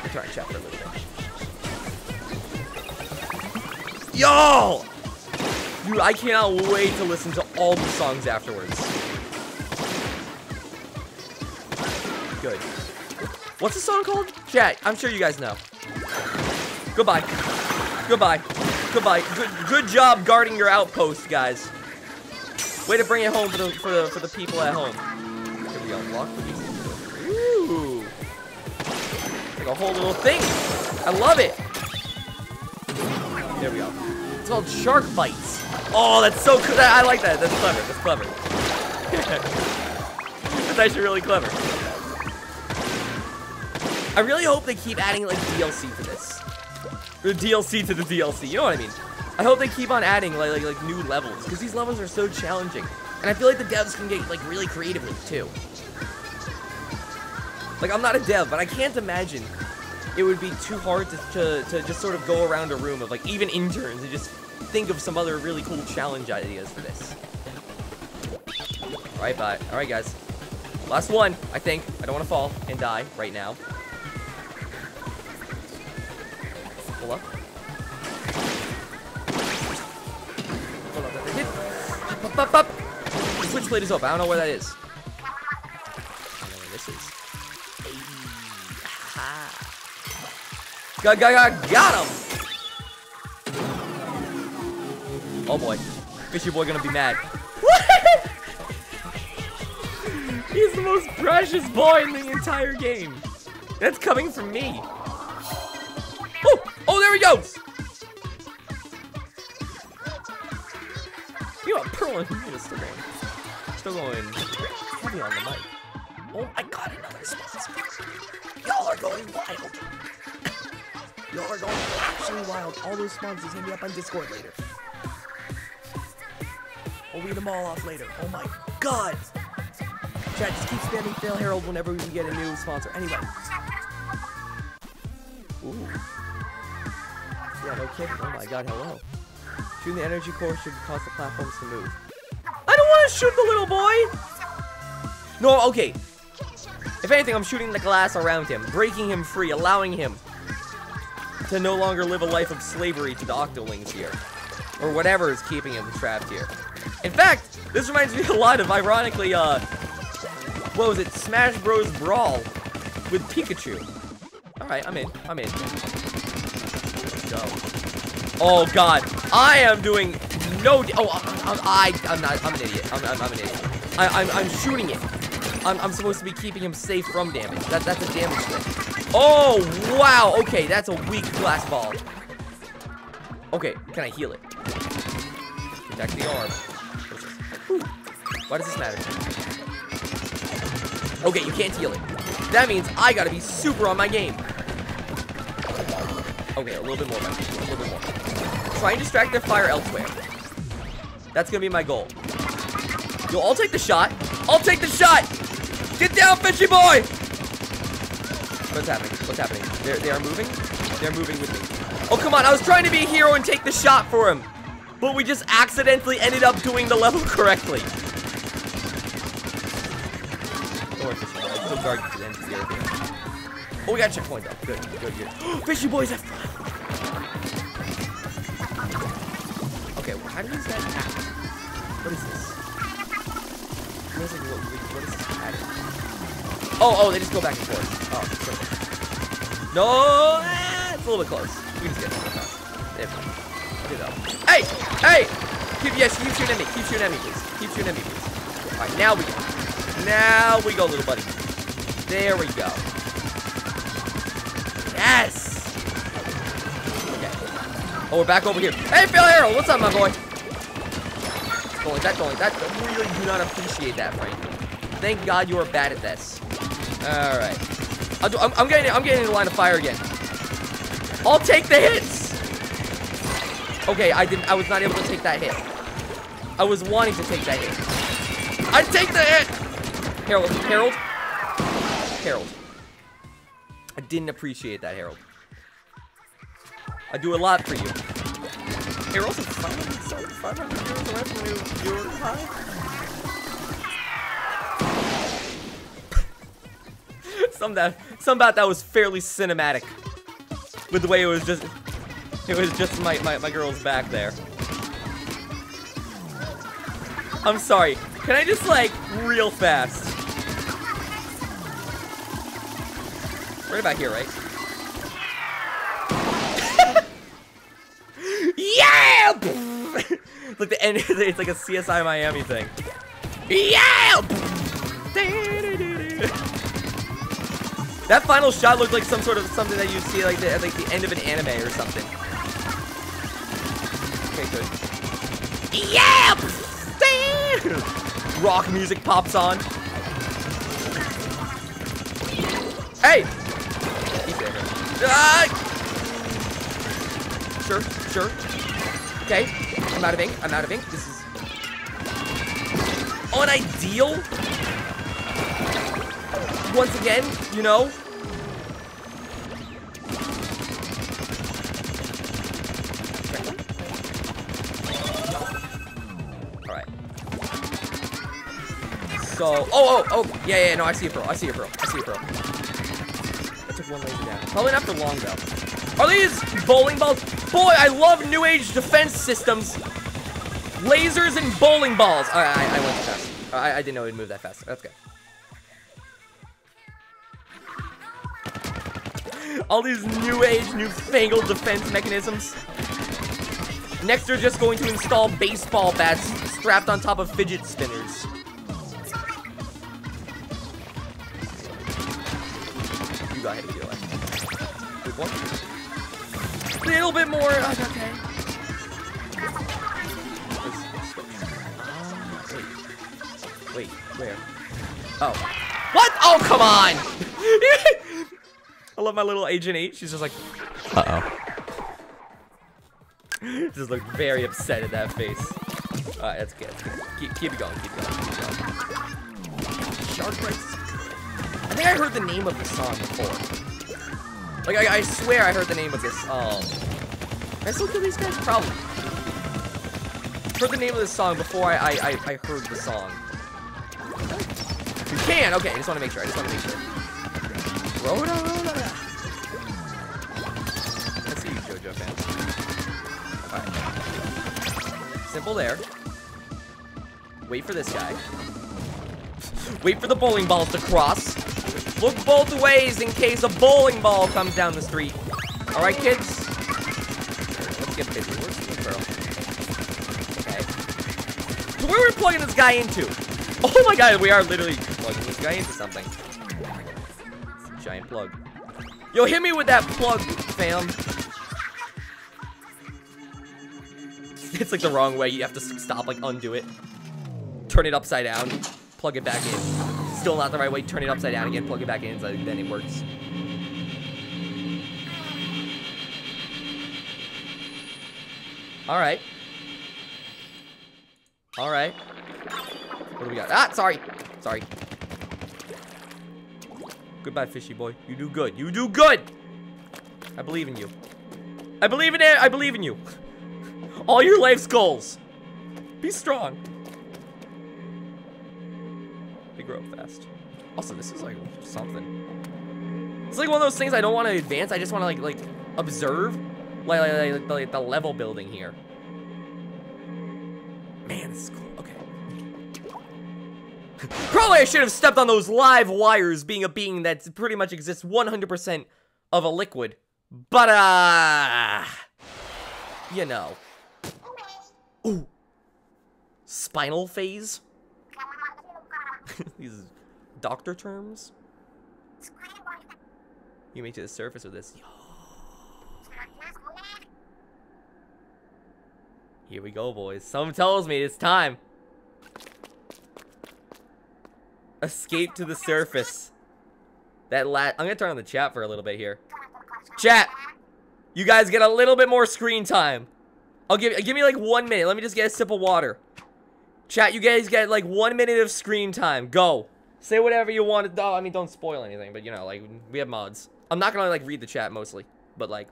I'll try and check for a little bit. Y'all! Dude, I cannot wait to listen to all the songs afterwards. Good. What's the song called? Chat, I'm sure you guys know. Goodbye. Goodbye. Goodbye. Good, good job guarding your outpost, guys. Way to bring it home for the, for the, for the people at home. Block these. Ooh. Like a whole little thing. I love it. There we go. It's called shark bites. Oh, that's so cool. I like that. That's clever. That's clever. That's actually really clever. I really hope they keep adding like D L C to this. Or D L C to the D L C. You know what I mean? I hope they keep on adding like like, like new levels, because these levels are so challenging, and I feel like the devs can get like really creative with it too. Like, I'm not a dev, but I can't imagine it would be too hard to, to, to just sort of go around a room of, like, even interns and just think of some other really cool challenge ideas for this. Alright, bye. Alright, guys. Last one, I think. I don't want to fall and die right now. Pull up. Pull up every hit. Up, up, up, up. The switchblade is up. I don't know where that is. I don't know where this is. Hey. Ha. Got, got, got, got him! Oh boy. Fishy boy gonna be mad. What? He's the most precious boy in the entire game. That's coming from me. Oh! Oh, there we go! You are Pearl and Instagram. Still going heavy on the mic. Oh, I got another sponsor. Y'all are going wild. Y'all are going absolutely wild. All those sponsors hit me up on Discord later. I'll read them all off later. Oh my god! Chat, just keep spamming Fail Herald whenever we can get a new sponsor. Anyway. Ooh. Yeah, no kidding. Oh my god, hello. Shooting the energy core should cause the platforms to move. I don't want to shoot the little boy! No, okay. If anything, I'm shooting the glass around him, breaking him free, allowing him to no longer live a life of slavery to the Octolings here. Or whatever is keeping him trapped here. In fact, this reminds me a lot of, ironically, uh, what was it, Smash Bros. Brawl with Pikachu. Alright, I'm in, I'm in. Let's go. Oh god, I am doing no, oh, I'm, I'm, I, I'm not, I'm an idiot, I'm, I'm, I'm an idiot. I, I'm, I'm shooting it. I'm, I'm supposed to be keeping him safe from damage. That, that's a damage thing. Oh, wow, okay, that's a weak glass ball. Okay, can I heal it? Protect the orb. Why does this matter? Okay, you can't heal it. That means I gotta be super on my game. Okay, a little bit more. A little bit more. Try and distract their fire elsewhere. That's gonna be my goal. Yo, I'll take the shot. I'll take the shot. Get down, fishy boy. What's happening? What's happening? They're, they are moving. They're moving with me. Oh, come on. I was trying to be a hero and take the shot for him. But we just accidentally ended up doing the level correctly. Oh, we got a checkpoint though. Good, good, good. Fishy boys have fun. Okay, well, how does that happen? What is this? What is this pattern? Oh, oh, they just go back and forth. Oh, sorry. No, ah, it's a little bit close. We just get it. There we go. Hey! Hey! Keep, yes, keep shooting at me. Keep shooting at me, please. Keep shooting at me, please. Alright, now we go. Now we go, little buddy. There we go. Yes! Okay. Oh, we're back over here. Hey, Fail Herald! What's up, my boy? Going that, going that. I really do not appreciate that, frankly. Thank God you are bad at this. Alright. I'm, I'm getting I'm getting in the line of fire again. I'll take the hits! Okay, I didn't. I was not able to take that hit. I was wanting to take that hit. I take the hit. Herald, Herald, Herald. I didn't appreciate that, Herald. I do a lot for you. Herald's so fun. Some that, some about that was fairly cinematic, with the way it was just. It was just my, my, my girl's back there. I'm sorry. Can I just, like, real fast? Right about here, right? Yeah! Like the end, it's like a C S I Miami thing. Yeah! That final shot looked like some sort of something that you see like the, at like the end of an anime or something. Okay, good. Yeah! Rock music pops on. Hey! He's there. Ah! Sure, sure. Okay. I'm out of ink. I'm out of ink. This is unideal. Once again, you know. So, oh, oh, oh, yeah, yeah, no, I see a pearl, I see a pearl, I see a pearl. I took one laser down. Probably not for long, though. Are these bowling balls? Boy, I love new age defense systems. Lasers and bowling balls. All right, I, I went too fast. I, I didn't know it'd move that fast. That's good. All these new age, newfangled defense mechanisms. Next, they're just going to install baseball bats strapped on top of fidget spinners. You got hit either way. Good one. Little bit more. Oh, okay. Wait, where? Oh. What? Oh, come on! I love my little Agent eight. She's just like, uh-oh. Just looked very upset at that face. All right, that's good. That's good. Keep, keep it going, keep it going, keep it going. Shark Bites. I think I heard the name of the song before. Like, I, I swear I heard the name of this. Oh. Can I still kill these guys? Probably. I heard the name of this song before I, I, I, I heard the song. You can! Okay, I just want to make sure. I just want to make sure. Roda, roda. Let's see you, JoJo fans. Alright. Simple there. Wait for this guy. Wait for the bowling balls to cross. Look both ways in case a bowling ball comes down the street. Alright, kids? Let's get busy. Where's the girl? Okay. So where are we plugging this guy into? Oh my god, we are literally plugging this guy into something. Giant plug. Yo, hit me with that plug, fam. It's like the wrong way. You have to stop, like, undo it. Turn it upside down. Plug it back in. Still not the right way. Turn it upside down again. Plug it back in. So then it works. Alright. Alright. What do we got? Ah, sorry. Sorry. Goodbye, fishy boy. You do good. You do good. I believe in you. I believe in it. I believe in you. All your life's goals. Be strong. They grow up fast. Also, this is like something. It's like one of those things I don't want to advance. I just want to like like observe, like like, like, like, the, like the level building here. Man, this is cool. Probably I should have stepped on those live wires, being a being that pretty much exists one hundred percent of a liquid. But, uh, you know. Ooh. Spinal phase? These doctor terms? You make it to the surface with this. Here we go, boys. Something tells me it's time. Escape to the surface. That la- I'm gonna turn on the chat for a little bit here. Chat, you guys get a little bit more screen time. I'll give give me like one minute. Let me just get a sip of water. Chat, you guys get like one minute of screen time. Go. Say whatever you want. Oh, I mean, don't spoil anything, but you know, like we have mods. I'm not gonna like read the chat mostly, but like.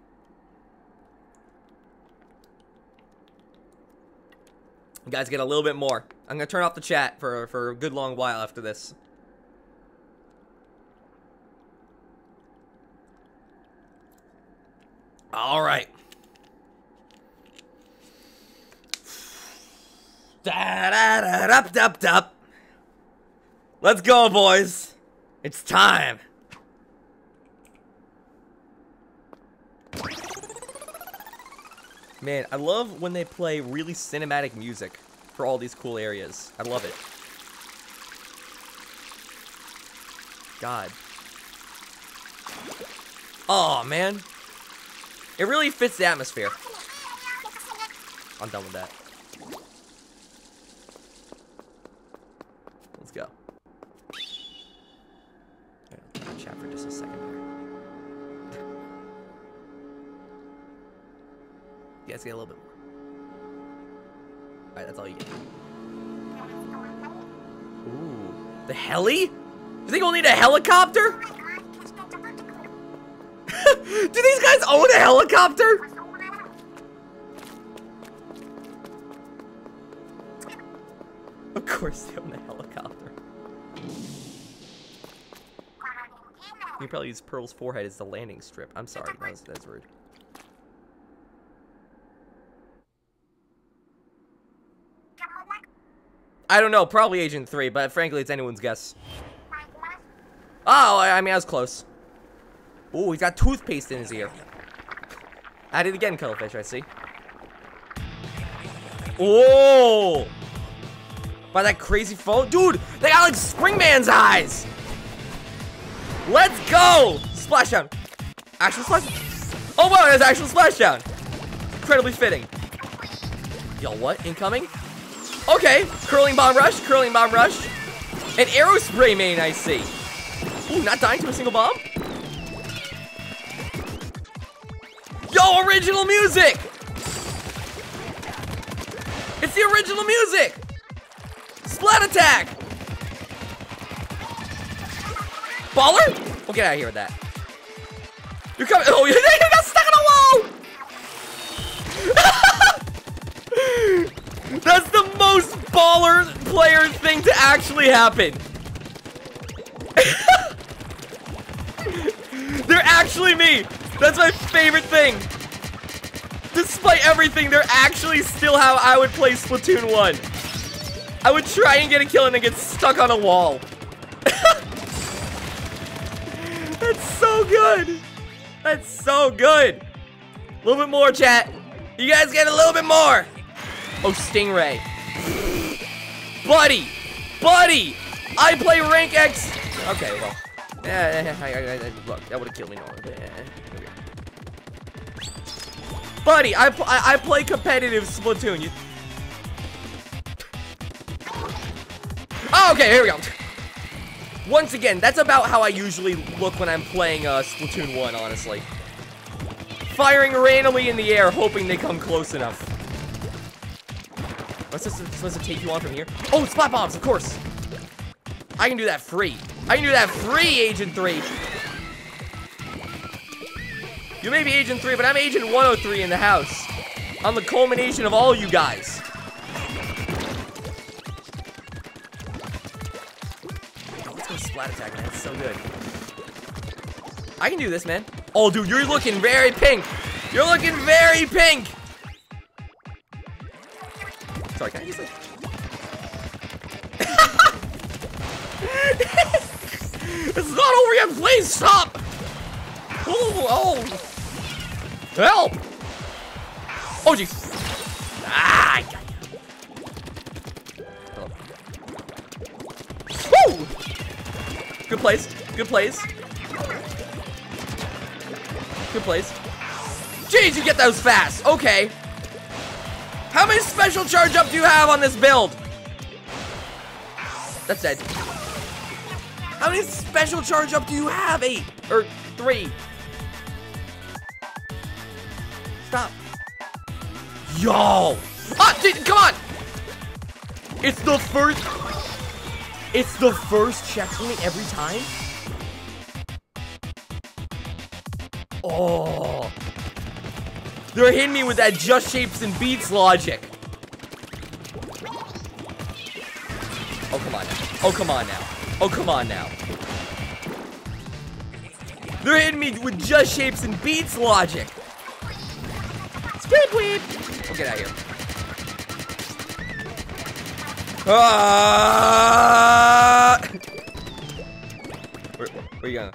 You guys get a little bit more. I'm gonna turn off the chat for, for a good long while after this. Alright. Let's go, boys. It's time. Man, I love when they play really cinematic music for all these cool areas. I love it. God. Aw, man. It really fits the atmosphere. I'm done with that. Let's go. I'll chat for just a second there. You guys get a little bit more. Alright, that's all you get. Ooh. The heli? You think we'll need a helicopter? Do these guys own a helicopter? Of course they own a helicopter. You can probably use Pearl's forehead as the landing strip. I'm sorry, that's, that's rude. I don't know, probably Agent three, but frankly, it's anyone's guess. Oh, I, I mean, I was close. Ooh, he's got toothpaste in his ear. I did it again, Cuttlefish, I see. Oh! By that crazy phone? Dude, they got like Springman's eyes! Let's go! Splashdown. Actual splashdown. Oh wow, there's actual splashdown. Incredibly fitting. Yo, what? Incoming? Okay, curling bomb rush, curling bomb rush. An arrow spray main, I see. Ooh, not dying to a single bomb. Yo, original music! It's the original music! Splat attack! Baller? We'll get out of here with that. You're coming. Oh, you got stuck on a wall! That's the most baller player thing to actually happen. They're actually me. That's my favorite thing. Despite everything, they're actually still how I would play Splatoon one. I would try and get a kill and then get stuck on a wall. That's so good. That's so good. A little bit more, chat. You guys get a little bit more. Oh, Stingray. Buddy. Buddy. I play rank X. Okay, well. Yeah, I, I, I, look, that would have killed me. No one. Yeah. Buddy, I, pl I, I play competitive Splatoon. You oh, okay, here we go. Once again, that's about how I usually look when I'm playing uh, Splatoon one, honestly. Firing randomly in the air, hoping they come close enough. What's this supposed to take you on from here? Oh, spot bombs, of course. I can do that free. I can do that free, Agent three. You may be Agent three, but I'm Agent one oh three in the house. I'm the culmination of all you guys. Let's go splat attack, man. It's so good. I can do this, man. Oh, dude, you're looking very pink. You're looking very pink. Sorry, can I just like... This is not over yet. Please stop. Oh, oh. Help! Oh, jeez. Ah, I got you. Oh. Woo! Good plays. Good plays. Good plays. Jeez, you get those fast. Okay. How many special charge up do you have on this build? That's dead. How many special charge up do you have? Eight. Or three. Stop. Yo! Ah, dude, come on! It's the first... It's the first checkpoint every time? Oh. They're hitting me with that Just Shapes and Beats logic. Oh, come on now. Oh, come on now. Oh, come on now. They're hitting me with Just Shapes and Beats logic. We'll get out of here. Uh, where, where you going?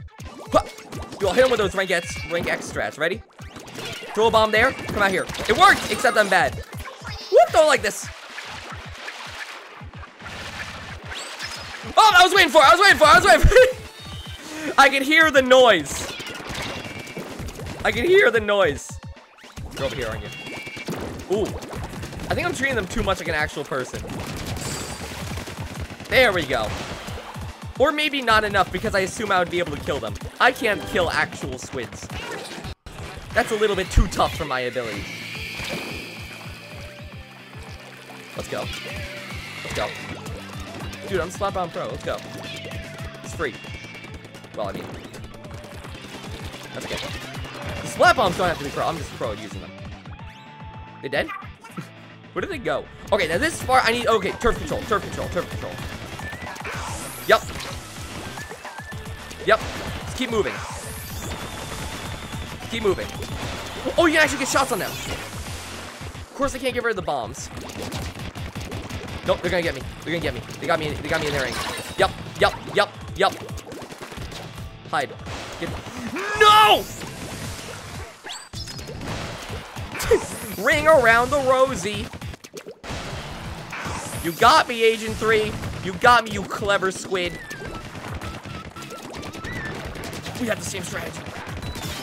You'll hit him with those rank X, rank X strats. Ready? Throw a bomb there. Come out here. It worked, except I'm bad. Whoop! Throw it like this. Oh, I was waiting for it. I was waiting for it. I was waiting for it. I can hear the noise. I can hear the noise. You're over here, aren't you? Ooh. I think I'm treating them too much like an actual person. There we go. Or maybe not enough, because I assume I would be able to kill them. I can't kill actual squids. That's a little bit too tough for my ability. Let's go. Let's go. Dude, I'm Splatbound Pro. Let's go. It's free. Well, I mean... That's okay. The splat bombs don't have to be pro. I'm just pro at using them. They dead? Where did they go? Okay, now this far I need. Okay, turf control, turf control, turf control. Yep. Yep. Just keep moving. Keep moving. Oh, you can actually get shots on them. Of course, I can't get rid of the bombs. Nope, they're gonna get me. They're gonna get me. They got me. They got me in their ring. Yup, yup, yup, yup. Hide. Get. No! Ring around the rosy. You got me, Agent three. You got me, you clever squid. We have the same strategy.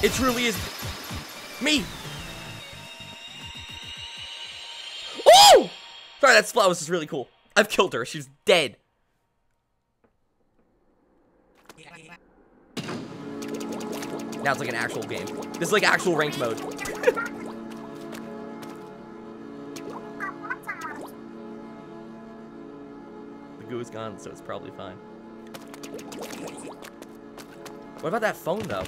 It truly is me. Oh! Sorry, that splat was just really cool. I've killed her. She's dead. Now it's like an actual game. This is like actual ranked mode. The goo is gone, so it's probably fine. What about that phone, though?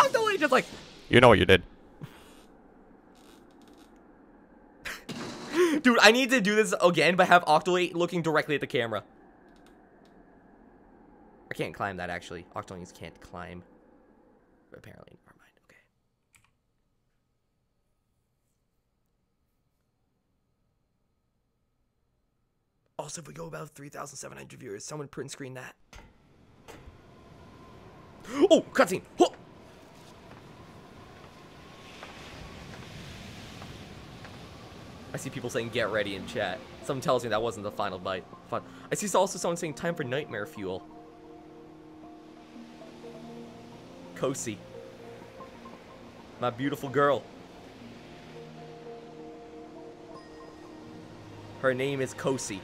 Totally just like, you know what you did. Dude, I need to do this again, but have Octo eight looking directly at the camera. I can't climb that, actually. Octolings can't climb. Apparently, never mind. Okay. Also, if we go above three thousand seven hundred viewers, someone print screen that. Oh, cutscene. Oh. I see people saying get ready in chat. Someone tells me that wasn't the final bite. Fun. I see also someone saying time for nightmare fuel. Cosi. My beautiful girl. Her name is Cosi.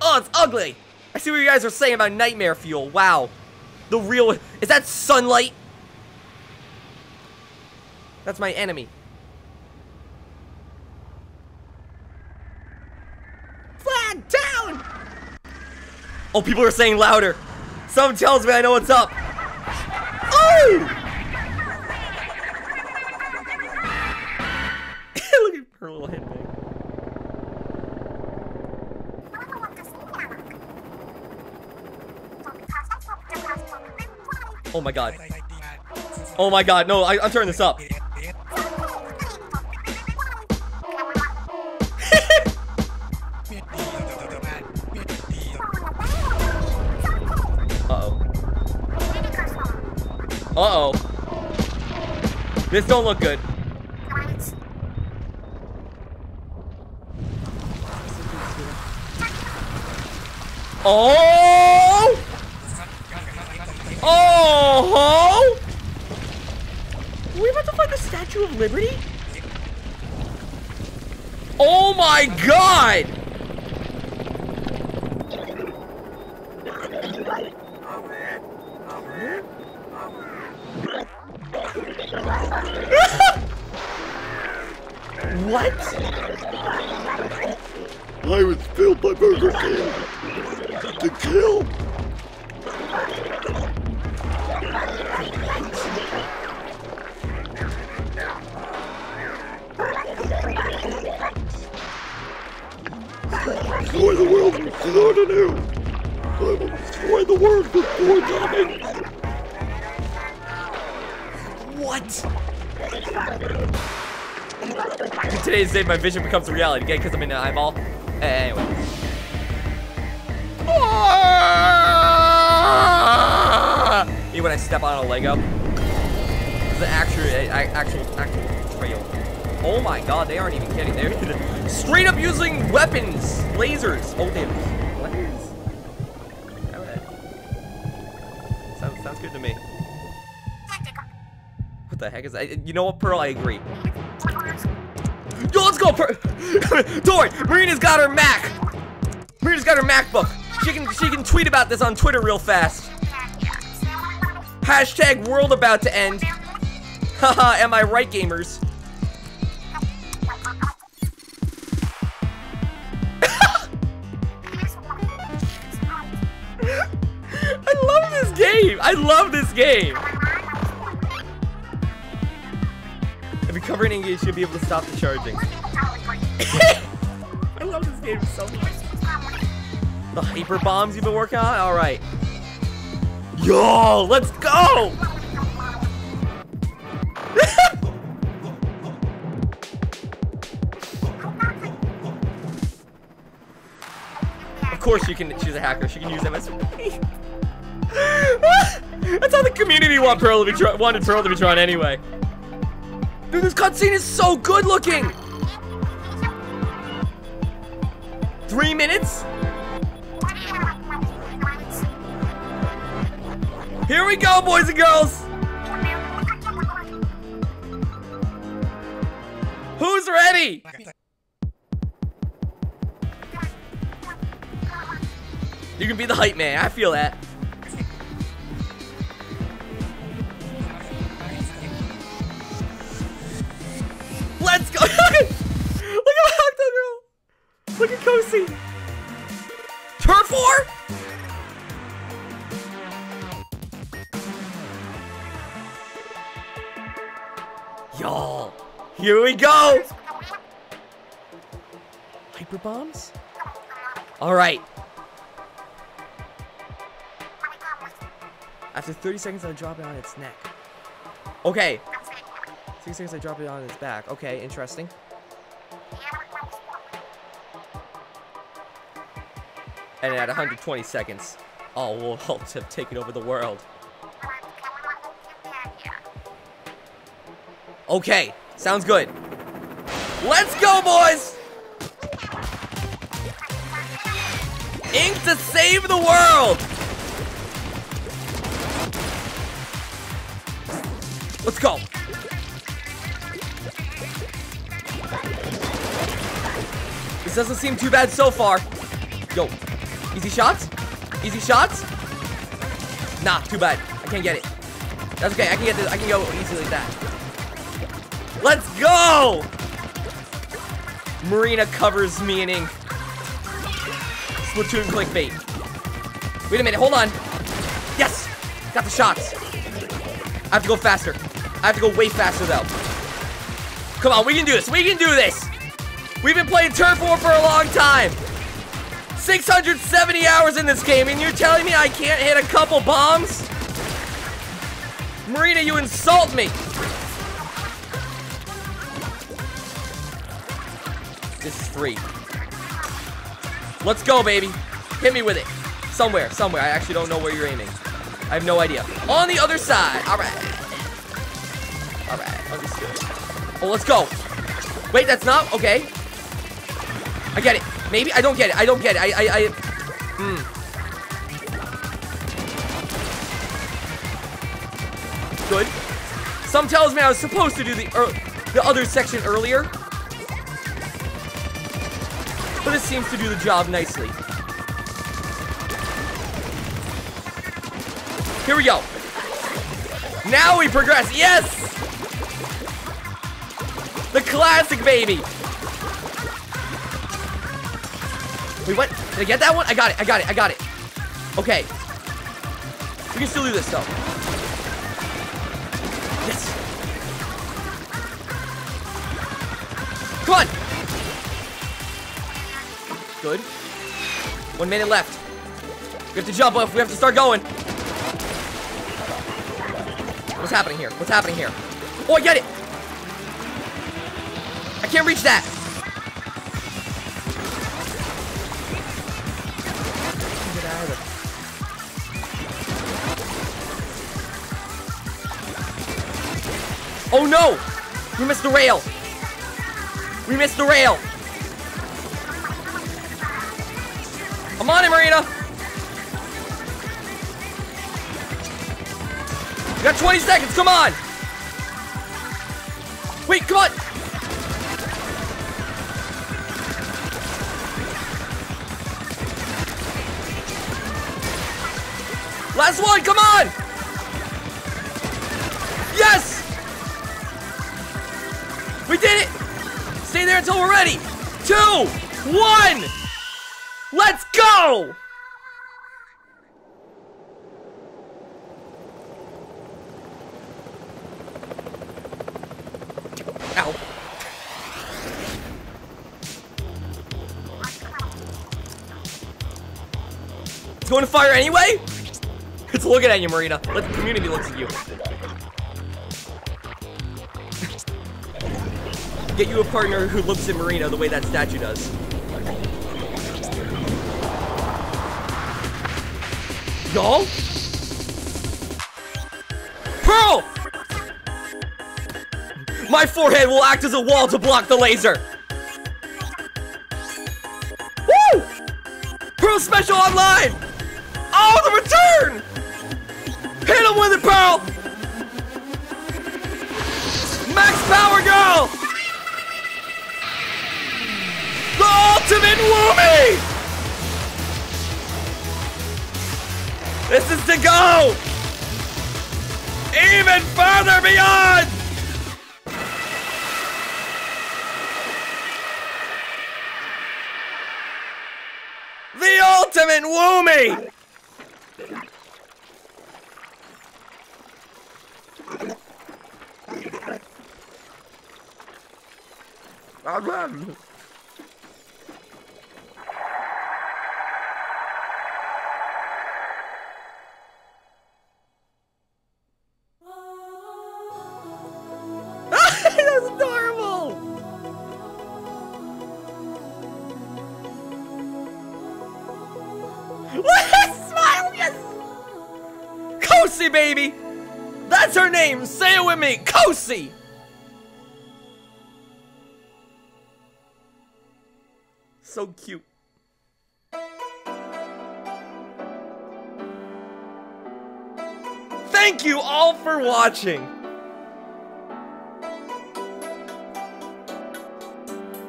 Oh, it's ugly! I see what you guys are saying about nightmare fuel. Wow. The real... Is that sunlight? That's my enemy. Flag down! Oh, people are saying louder. Someone tells me I know what's up. Oh! Look at her little headbang. Oh my god. Oh my god, no, I, I'm turning this up. Uh-oh. This don't look good. Oh! Oh! Are we about to find the Statue of Liberty? Oh my god! What? I was filled by Burger King to kill. Destroy the world with Splatoon two. I will destroy the world before coming. What? Today's day, my vision becomes reality again because I'm in an eyeball. Anyway. Ah! Even when I step on a Lego, it's an actual, actual, actual trail. Oh my god, they aren't even kidding. They're straight up using weapons, lasers. Oh damn, lasers. All right. Sounds sounds good to me. What the heck is that? You know what, Pearl? I agree. Yo, let's go, Pearl. Don't worry, Marina's got her Mac. Marina's got her MacBook. She can she can tweet about this on Twitter real fast. Hashtag world about to end. Haha, am I right, gamers? I love this game. I love this game. Cover and engage, you'll be able to stop the charging. I love this game so much. The hyper bombs you've been working on? Alright. Yo, let's go! Of course you can, she's a hacker, she can use M S. That's how the community want Pearl to be wanted Pearl to be drawn anyway. Dude, this cutscene is so good looking! Three minutes? Here we go, boys and girls! Who's ready? You can be the hype man, I feel that. Let's go! Look at Octo Girl! Look at Cosi! Turf War? Y'all, here we go! Hyper bombs? Alright. After thirty seconds, I drop it on its neck. Okay. six seconds, I drop it on its back. Okay, interesting. And at one hundred twenty seconds, all will help to have taken over the world. Okay, sounds good. Let's go, boys! Ink to save the world! Let's go. This doesn't seem too bad so far. Yo, easy shots? Easy shots? Nah, too bad. I can't get it. That's okay, I can get this. I can go easily like that. Let's go! Marina covers me in ink. Splatoon clickbait. Wait a minute, hold on. Yes! Got the shots. I have to go faster. I have to go way faster though. Come on, we can do this. We can do this! We've been playing Turf War for a long time. six hundred seventy hours in this game, and you're telling me I can't hit a couple bombs? Marina, you insult me! This is free. Let's go, baby. Hit me with it. Somewhere, somewhere. I actually don't know where you're aiming. I have no idea. On the other side. All right. All right. Understood. Oh, let's go. Wait, that's not okay. I get it. Maybe I don't get it. I don't get it. I. I. I mm. Good. Some tells me I was supposed to do the er, the other section earlier. But it seems to do the job nicely. Here we go. Now we progress. Yes! The classic, baby. Wait, what? Did I get that one? I got it. I got it. I got it. Okay. We can still do this, though. Yes. Come on. Good. One minute left. We have to jump off. We have to start going. What's happening here? What's happening here? Oh, I get it. I can't reach that. Get out of it. Oh, no. We missed the rail. We missed the rail. Come on, Marina. You got twenty seconds. Come on. Wait, come on. Last one. Come on. Yes. We did it. Stay there until we're ready. Two, one. Let's go! Ow. It's going to fire anyway? It's looking at you, Marina. Let the community look at you. Get you a partner who looks at Marina the way that statue does. Y'all? Pearl! My forehead will act as a wall to block the laser! Woo! Pearl special online! Oh, the return! Hit him with it, Pearl! Max power, girl! The ultimate woomy! This is to go! Even further beyond! The ultimate woomy! Amen. That's adorable. What a smile, yes. Cosi, baby. That's her name. Say it with me, Cosi. So cute. Thank you all for watching.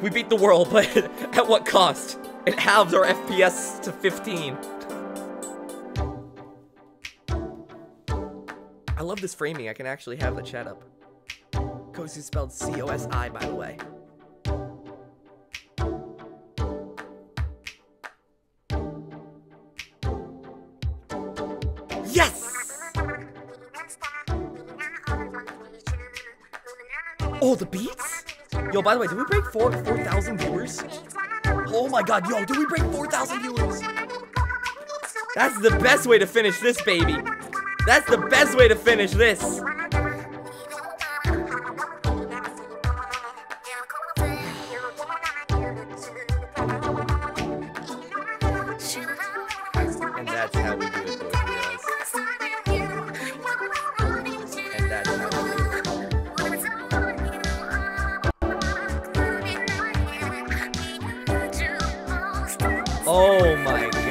We beat the world, but at what cost? It halves our F P S to fifteen. I love this framing. I can actually have the chat up. Cosi spelled C O S I, by the way. The beats? Yo, by the way, did we break four thousand viewers? Oh my god, yo, did we break four thousand viewers? That's the best way to finish this, baby. That's the best way to finish this. And that's how we do it, boys and girls. And that's how we do it. Oh my god.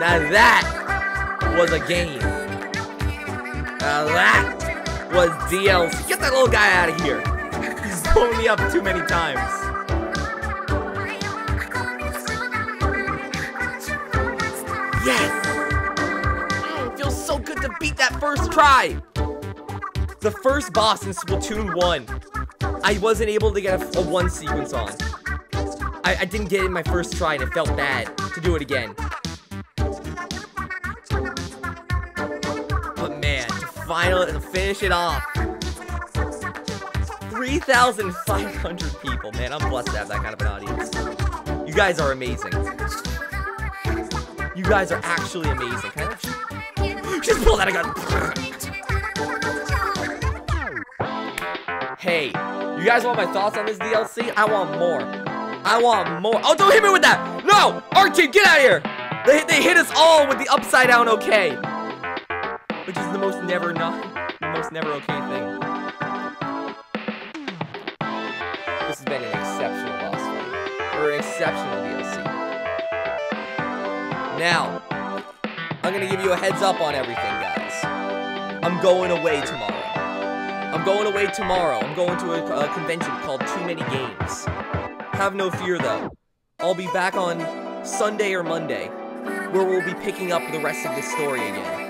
Now that was a game. Now that was D L C. Get that little guy out of here. He's blown me up too many times. Yes! It feels so good to beat that first try. The first boss in Splatoon one, I wasn't able to get a, a one sequence on. I, I didn't get it in my first try and it felt bad to do it again. But man, to finally finish it off. three thousand five hundred people, man, I'm blessed to have that kind of an audience. You guys are amazing. You guys are actually amazing. Can I just, just pull that again. Hey, you guys want my thoughts on this D L C? I want more. I want more. Oh, don't hit me with that! No! Our team, get out of here! They, they hit us all with the upside down okay. Which is the most never not, the most never okay thing. This has been an exceptional boss fight. Or an exceptional D L C. Now, I'm gonna give you a heads up on everything, guys. I'm going away tomorrow. I'm going away tomorrow. I'm going to a, a convention called Too Many Games. Have no fear, though. I'll be back on Sunday or Monday, where we'll be picking up the rest of the story again.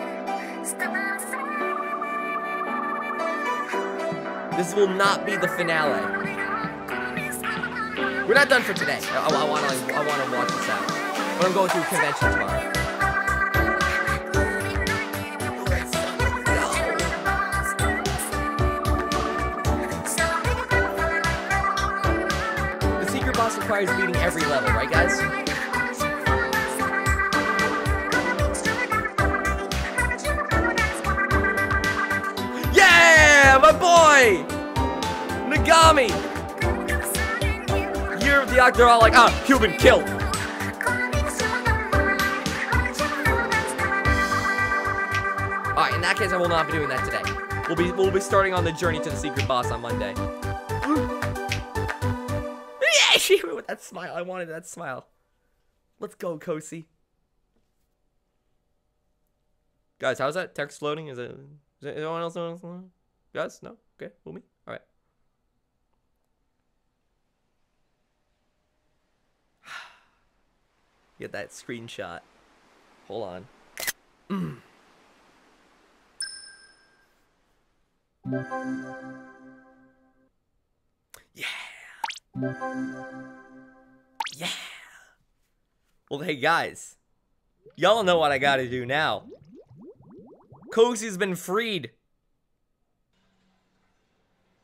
This will not be the finale. We're not done for today. I, I want to I wanna watch this out. But I'm going to a convention tomorrow. Requires beating every level, right guys? my boy! Nagami! Year of the Ox, they're all like, ah, human kill. Alright, in that case, I will not be doing that today. We'll be, we'll be starting on the journey to the secret boss on Monday. Yeah, she went with that smile. I wanted that smile. Let's go, Cosi. Guys, how's that text floating? Is it? Is it anyone else? Anyone else? Guys, no. Okay, who me? All right. Get that screenshot. Hold on. Mm. Yeah. Yeah. Well, hey guys, y'all know what I gotta do now. Cosi's been freed.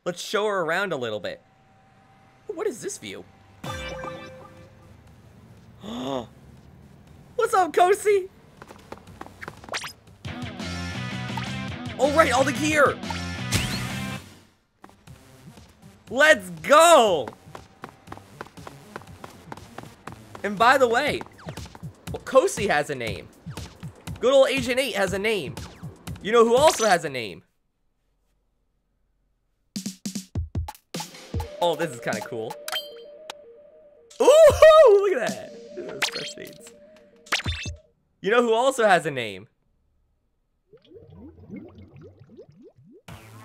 Let's show her around a little bit. What is this view? What's up, Cosi? Oh right, all the gear. Let's go. And by the way, well, Cosi has a name. Good old Agent eight has a name. You know who also has a name? Oh, this is kind of cool. Ooh, look at that. Those fresh seeds. You know who also has a name?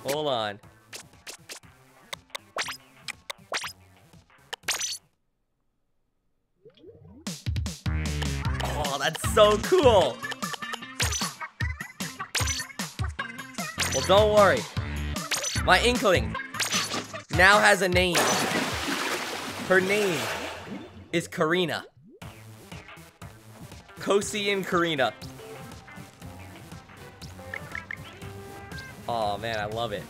Hold on. Oh, that's so cool. Well, don't worry. My Inkling now has a name. Her name is Karina. Cosi and Karina. Oh man, I love it.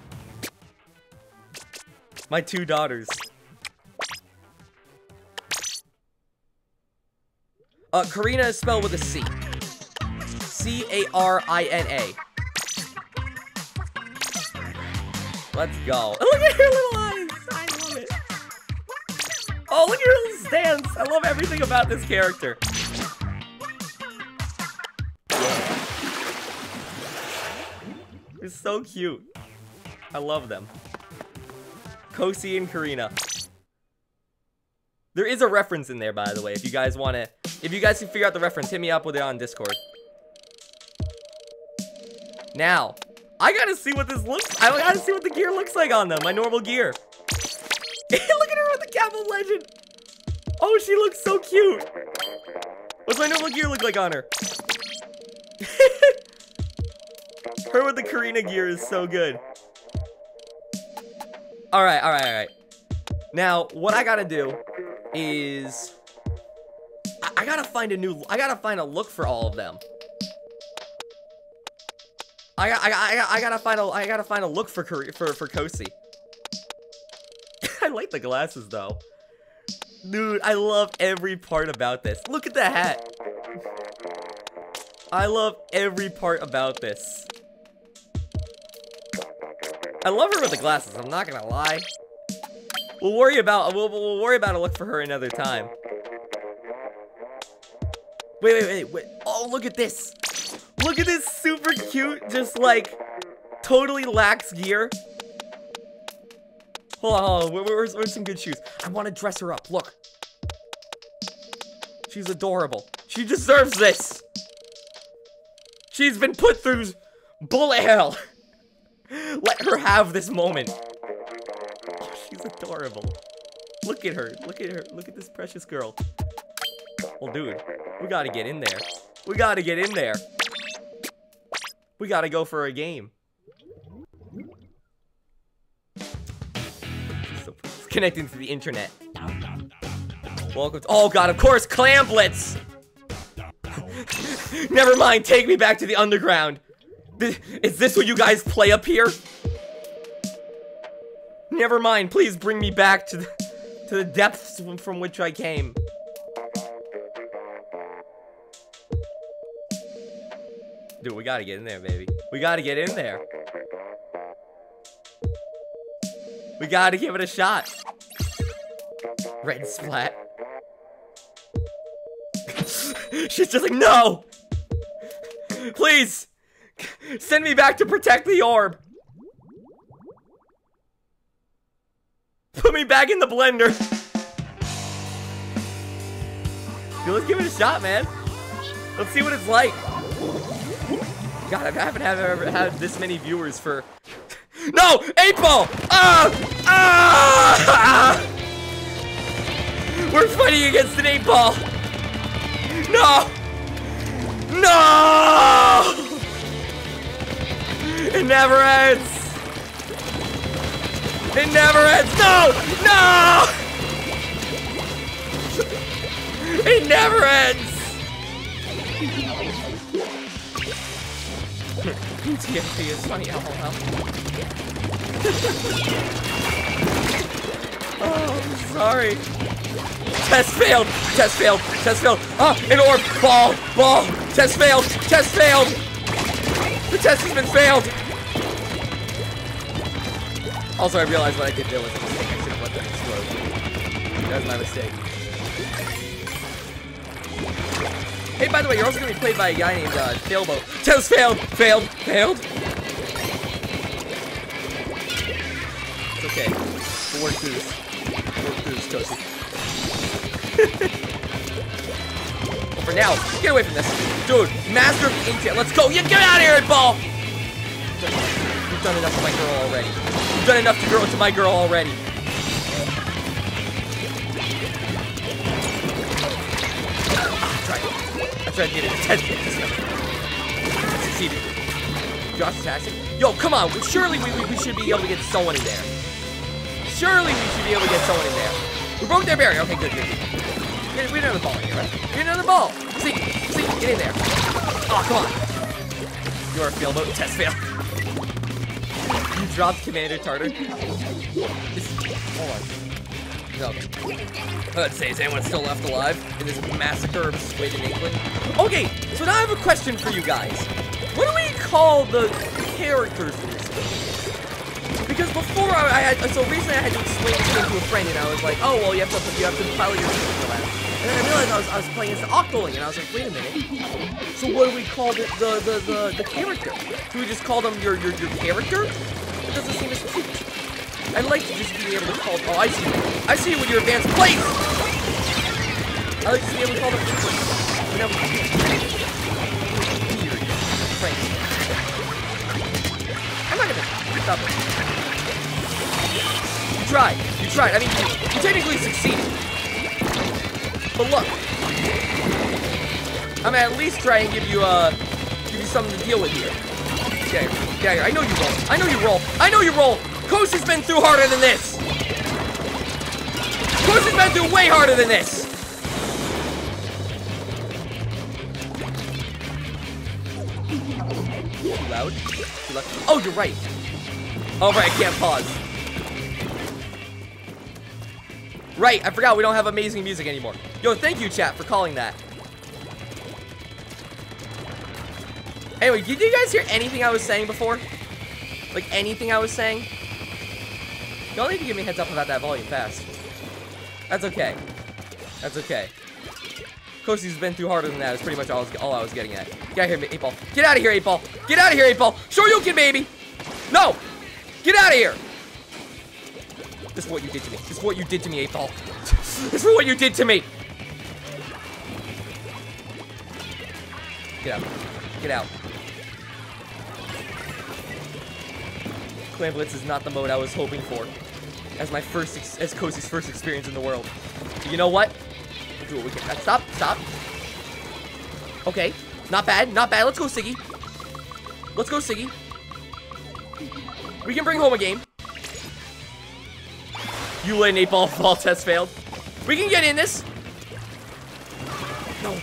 My two daughters. Uh, Karina is spelled with a C. C A R I N A. Let's go. Look at her little eyes. I love it. Oh, look at her little stance. I love everything about this character. They're so cute. I love them. Cosi and Karina. There is a reference in there, by the way, if you guys want to... If you guys can figure out the reference, hit me up with it on Discord. Now, I gotta see what this looks... I gotta see what the gear looks like on them. My normal gear. Look at her with the cap of legend. Oh, she looks so cute. What's my normal gear look like on her? Her with the Karina gear is so good. All right, all right, all right. Now, what I gotta do is... I gotta find a new, I gotta find a look for all of them. I, I, I, I gotta find a, I gotta find a look for for, for Cosi. I like the glasses though. Dude, I love every part about this. Look at the hat. I love every part about this. I love her with the glasses, I'm not gonna lie. We'll worry about, we'll, we'll worry about a look for her another time. Wait, wait, wait, wait. Oh, look at this. Look at this super cute, just like, totally lax gear. Hold on, hold on. Where, where's, where's some good shoes? I want to dress her up. Look. She's adorable. She deserves this. She's been put through bullet hell. Let her have this moment. Oh, she's adorable. Look at her. Look at her. Look at this precious girl. Well, dude, we gotta get in there. We gotta get in there. We gotta go for a game. It's connecting to the internet. Welcome to- oh god, of course, clamblets! Never mind, take me back to the underground. Th- is this what you guys play up here? Never mind, please bring me back to the, to the depths from, from which I came. Dude, we gotta get in there, baby. We gotta get in there. We gotta give it a shot. Red splat. She's just like, no! Please! Send me back to protect the orb! Put me back in the blender! Dude, let's give it a shot, man. Let's see what it's like. God, I haven't ever had this many viewers for... No! eight ball! Ah! Ah! Ah! We're fighting against an eight ball! No! No! It never ends! It never ends! No! No! It never ends! T F T is funny, L O L. Oh, I'm sorry. Test failed! Test failed! Test failed! Ah! An orb! Ball! Ball! Test failed! Test failed! The test has been failed! Also, I realized what I did there was a mistake. I should have let that explode. That was my mistake. Hey, by the way, you're also gonna be played by a guy named uh, Failboat. Test failed! Failed! Failed! It's okay. Four twos. Four twos, Cosi. Well, for now, get away from this. Dude, master of intel. Let's go. You get out of here, ball! You've done enough to my girl already. You've done enough to girl to my girl already. I tried. I tried to get it. I succeeded. Josh attacking. Yo, come on. Surely we, we, we should be able to get someone in there. Surely we should be able to get someone in there. We broke their barrier. Okay, good, good, good. We don't have the ball in here, right? We don't have the ball. See, see, get in there. Oh, come on. You're a failboat. Test fail. You dropped Commander Tartar. This, hold on. Okay. Let's see, is anyone still left alive in this massacre of squid in England? Okay, so now I have a question for you guys. What do we call the characters in this game? Because before I, I had, so recently I had to explain this game to a friend, and I was like, oh, well, you have to, you have to follow your character lab. And then I realized I was, I was playing as an Octoling, and I was like, wait a minute. So what do we call the, the, the, the, the character? Do we just call them your, your, your character? It doesn't seem as cute. I'd like to just be able to call, oh, I see. I see what your advanced plays! I like to be able to call them people. You know, weird. Frank. I'm not gonna stop it. You tried. You tried. I mean, you, you technically succeeded. But look, I'm at least trying to give you uh, give you something to deal with here. Dagger, dagger. I know you roll. I know you roll. I know you roll. Cosi's been through harder than this. Cosi's been through way harder than this. Too loud. Too loud. Oh, you're right. All right, I can't pause. Right, I forgot we don't have amazing music anymore. Yo, thank you, chat, for calling that. Anyway, did you guys hear anything I was saying before? Like, anything I was saying? Y'all need to give me a heads up about that volume fast. That's okay. That's okay. Cosi's been through harder than that. It's pretty much all I was, all I was getting at. Get out of here, eight ball. Get out of here, eight ball. Get out of here, eight ball. Sure you can, baby. No. Get out of here. This is what you did to me. This is what you did to me, eight ball. This is what you did to me. Get out. Get out. Clan Blitz is not the mode I was hoping for as my first, ex as Cosi's first experience in the world. But you know what? We'll do what we can. Stop. Stop. Okay. Not bad. Not bad. Let's go, Siggy. Let's go, Siggy. We can bring home a game. You let an eight ball fall, test failed. We can get in this. No.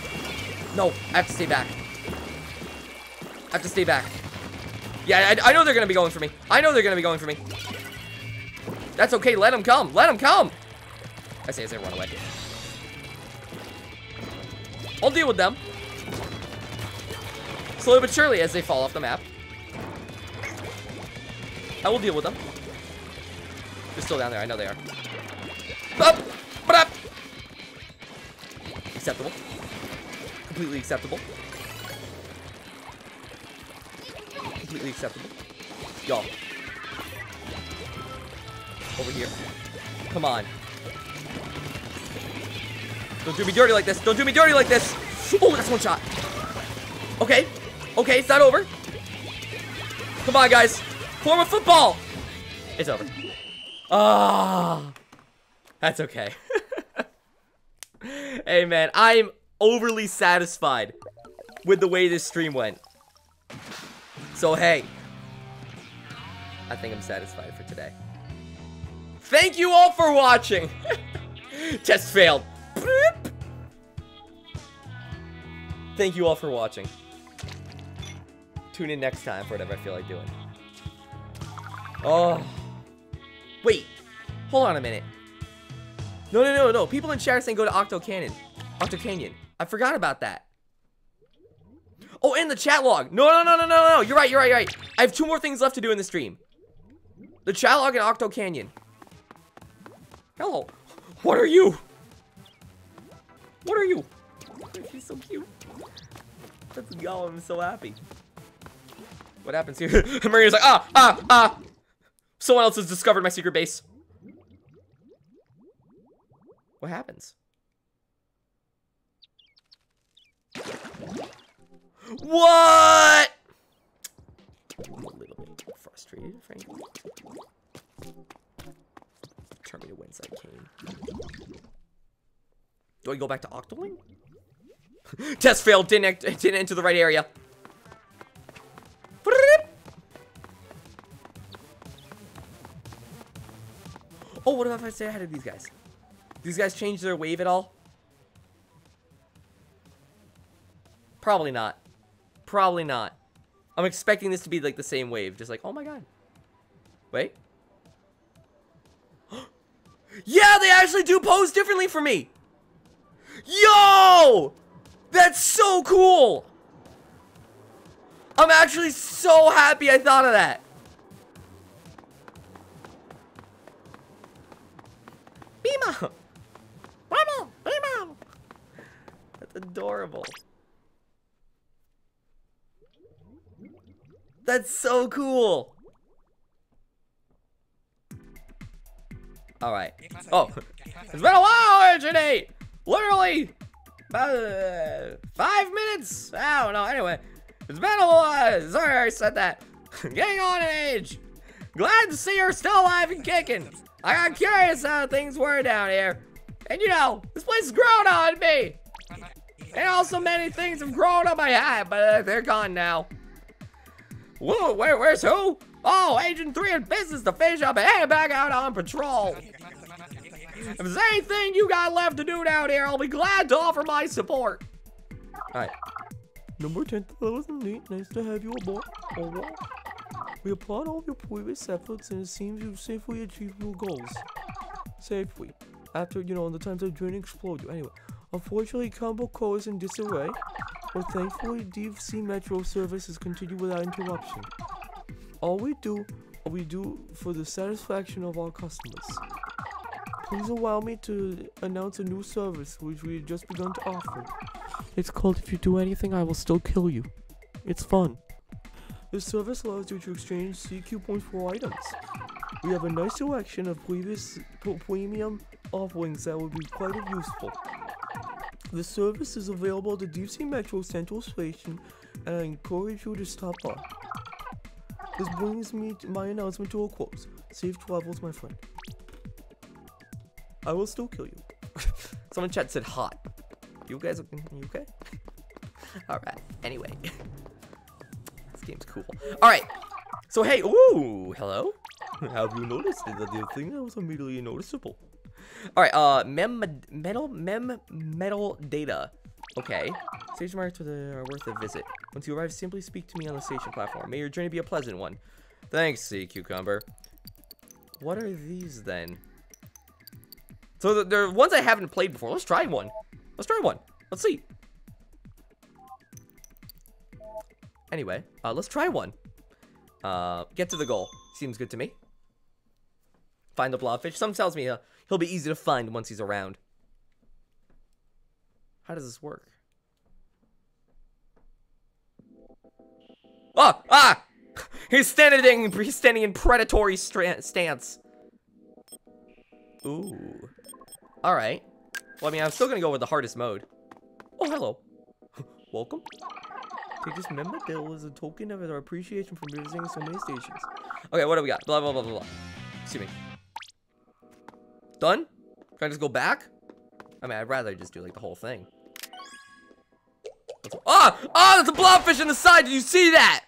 No, I have to stay back. I have to stay back. Yeah, I, I know they're going to be going for me. I know they're going to be going for me. That's okay, let them come. Let them come. I say as they run away. I'll deal with them. Slowly but surely as they fall off the map. I will deal with them. They're still down there. I know they are. Up! But up! Acceptable. Completely acceptable. Completely acceptable. Y'all. Over here. Come on. Don't do me dirty like this. Don't do me dirty like this. Oh, that's one shot. Okay. Okay, it's not over. Come on, guys. Form a football. It's over. Ah. Oh, that's okay. Hey, man. I'm overly satisfied with the way this stream went. So, hey. I think I'm satisfied for today. Thank you all for watching. Test failed. Thank you all for watching. Tune in next time for whatever I feel like doing. Oh. Wait. Hold on a minute. No, no, no, no. People in chat are saying go to Octo Canyon. Octo Canyon. I forgot about that. Oh, and the chat log. No, no, no, no, no, no. You're right, you're right, you're right. I have two more things left to do in the stream. The chat log and Octo Canyon. Hello. What are you? What are you? She's so cute. That's y'all. I'm so happy. What happens here? Marina's like, ah, ah, ah. Someone else has discovered my secret base. What happens? What? I'm a little bit frustrated, frankly. Turn me to whence I came. Do I go back to Octoling? Test failed. Didn't didn't enter the right area. Oh, what if I say I had these guys? These guys change their wave at all? Probably not. Probably not. I'm expecting this to be like the same wave, just like, oh my god. Wait. Yeah, they actually do pose differently for me. Yo! That's so cool! I'm actually so happy I thought of that. Bima! Bima! Bima! That's adorable. That's so cool. Alright. Oh. It's been a while, Agent eight! Literally! About uh, five minutes? I don't know. Anyway, it's been a while. Sorry I said that. Getting on in age. Glad to see you're still alive and kicking. I got curious how things were down here. And you know, this place has grown on me. And also many things have grown on my head, but they're gone now. Whoa, where, where's who? Oh, Agent three in business to fish up and head back out on patrol. If there's anything you got left to do down here, I'll be glad to offer my support. Alright. Number ten, that was neat. Nice to have you aboard. Alright. We applaud all of your previous efforts and it seems you've safely achieved your goals. Safely. After, you know, in the times of journey explode you. Anyway. Unfortunately, Combo Co is in disarray. But thankfully, D F C Metro services continue without interruption. All we do, we do for the satisfaction of our customers. Please allow me to announce a new service which we have just begun to offer. It's called If You Do Anything, I Will Still Kill You. It's fun. This service allows you to exchange C Q points for items. We have a nice selection of previous premium offerings that would be quite useful. The service is available at the Deep Sea Metro Central Station and I encourage you to stop by. This brings me to my announcement to a close. Safe travels, my friend. I will still kill you. Someone in chat said hot. You guys are you okay? Alright, anyway. This game's cool. Alright. So hey, ooh, hello. Have you noticed that the thing that was immediately noticeable? Alright, uh mem metal mem metal data. Okay. Station marks are worth a visit. Once you arrive, simply speak to me on the station platform. May your journey be a pleasant one. Thanks, Sea Cucumber. What are these then? So there are ones I haven't played before. Let's try one. Let's try one. Let's see. Anyway, uh, let's try one. Uh, get to the goal. Seems good to me. find the blobfish. Some tells me he'll, he'll be easy to find once he's around. How does this work? Ah! Ah! He's standing in, he's standing in predatory stance. Ooh. Alright. Well, I mean, I'm still gonna go with the hardest mode. Oh, hello. Welcome. Take this member bill as a token of our appreciation for visiting so many stations. Okay, what do we got? Blah, blah, blah, blah, blah. Excuse me. Done? Can I just go back? I mean, I'd rather just do, like, the whole thing. Ah! Ah, that's a blobfish on the side! Did you see that?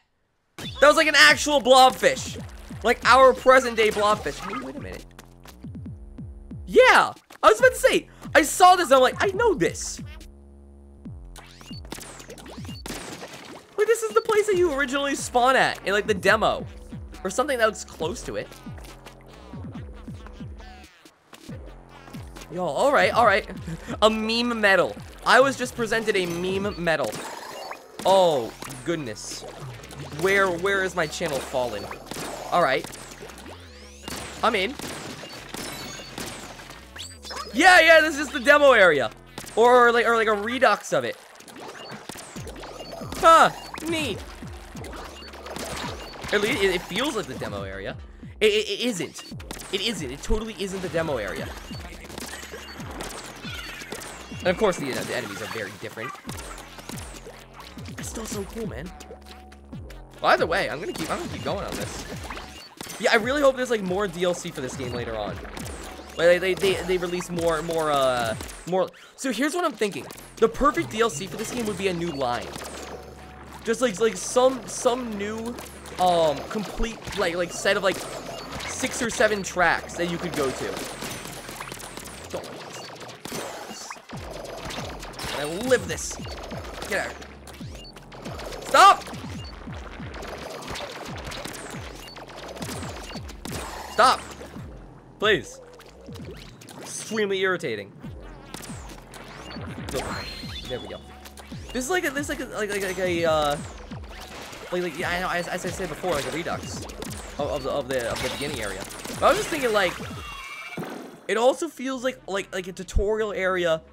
That was, like, an actual blobfish. Like, our present-day blobfish. Hey, wait a minute. Yeah! I was about to say, I saw this and I'm like, I know this. Like, this is the place that you originally spawn at in, like, the demo. Or something that looks close to it. Yo, alright, alright. A meme medal. I was just presented a meme medal. Oh, goodness. Where, where is my channel fallen? Alright. I'm in. Yeah, yeah, this is the demo area. Or like or like a redux of it. Huh, neat. At least it feels like the demo area. It, it, it isn't. It isn't. It totally isn't the demo area. And of course, the, you know, the enemies are very different. It's still so cool, man. Well, either way, I'm gonna keep I'm gonna keep going on this. Yeah, I really hope there's like more D L C for this game later on. Like, they, they, they release more, more, uh, more. So here's what I'm thinking. The perfect D L C for this game would be a new line. Just, like, like some, some new, um, complete, like, like, set of, like, six or seven tracks that you could go to. I live this. Get out. Stop! Stop! Please. Extremely irritating. There we go. This is like a, this is like a, like like like a uh, like like yeah, I know as, as I said before, like a redux of, of the of the of the beginning area. But I was just thinking, like, it also feels like like like a tutorial area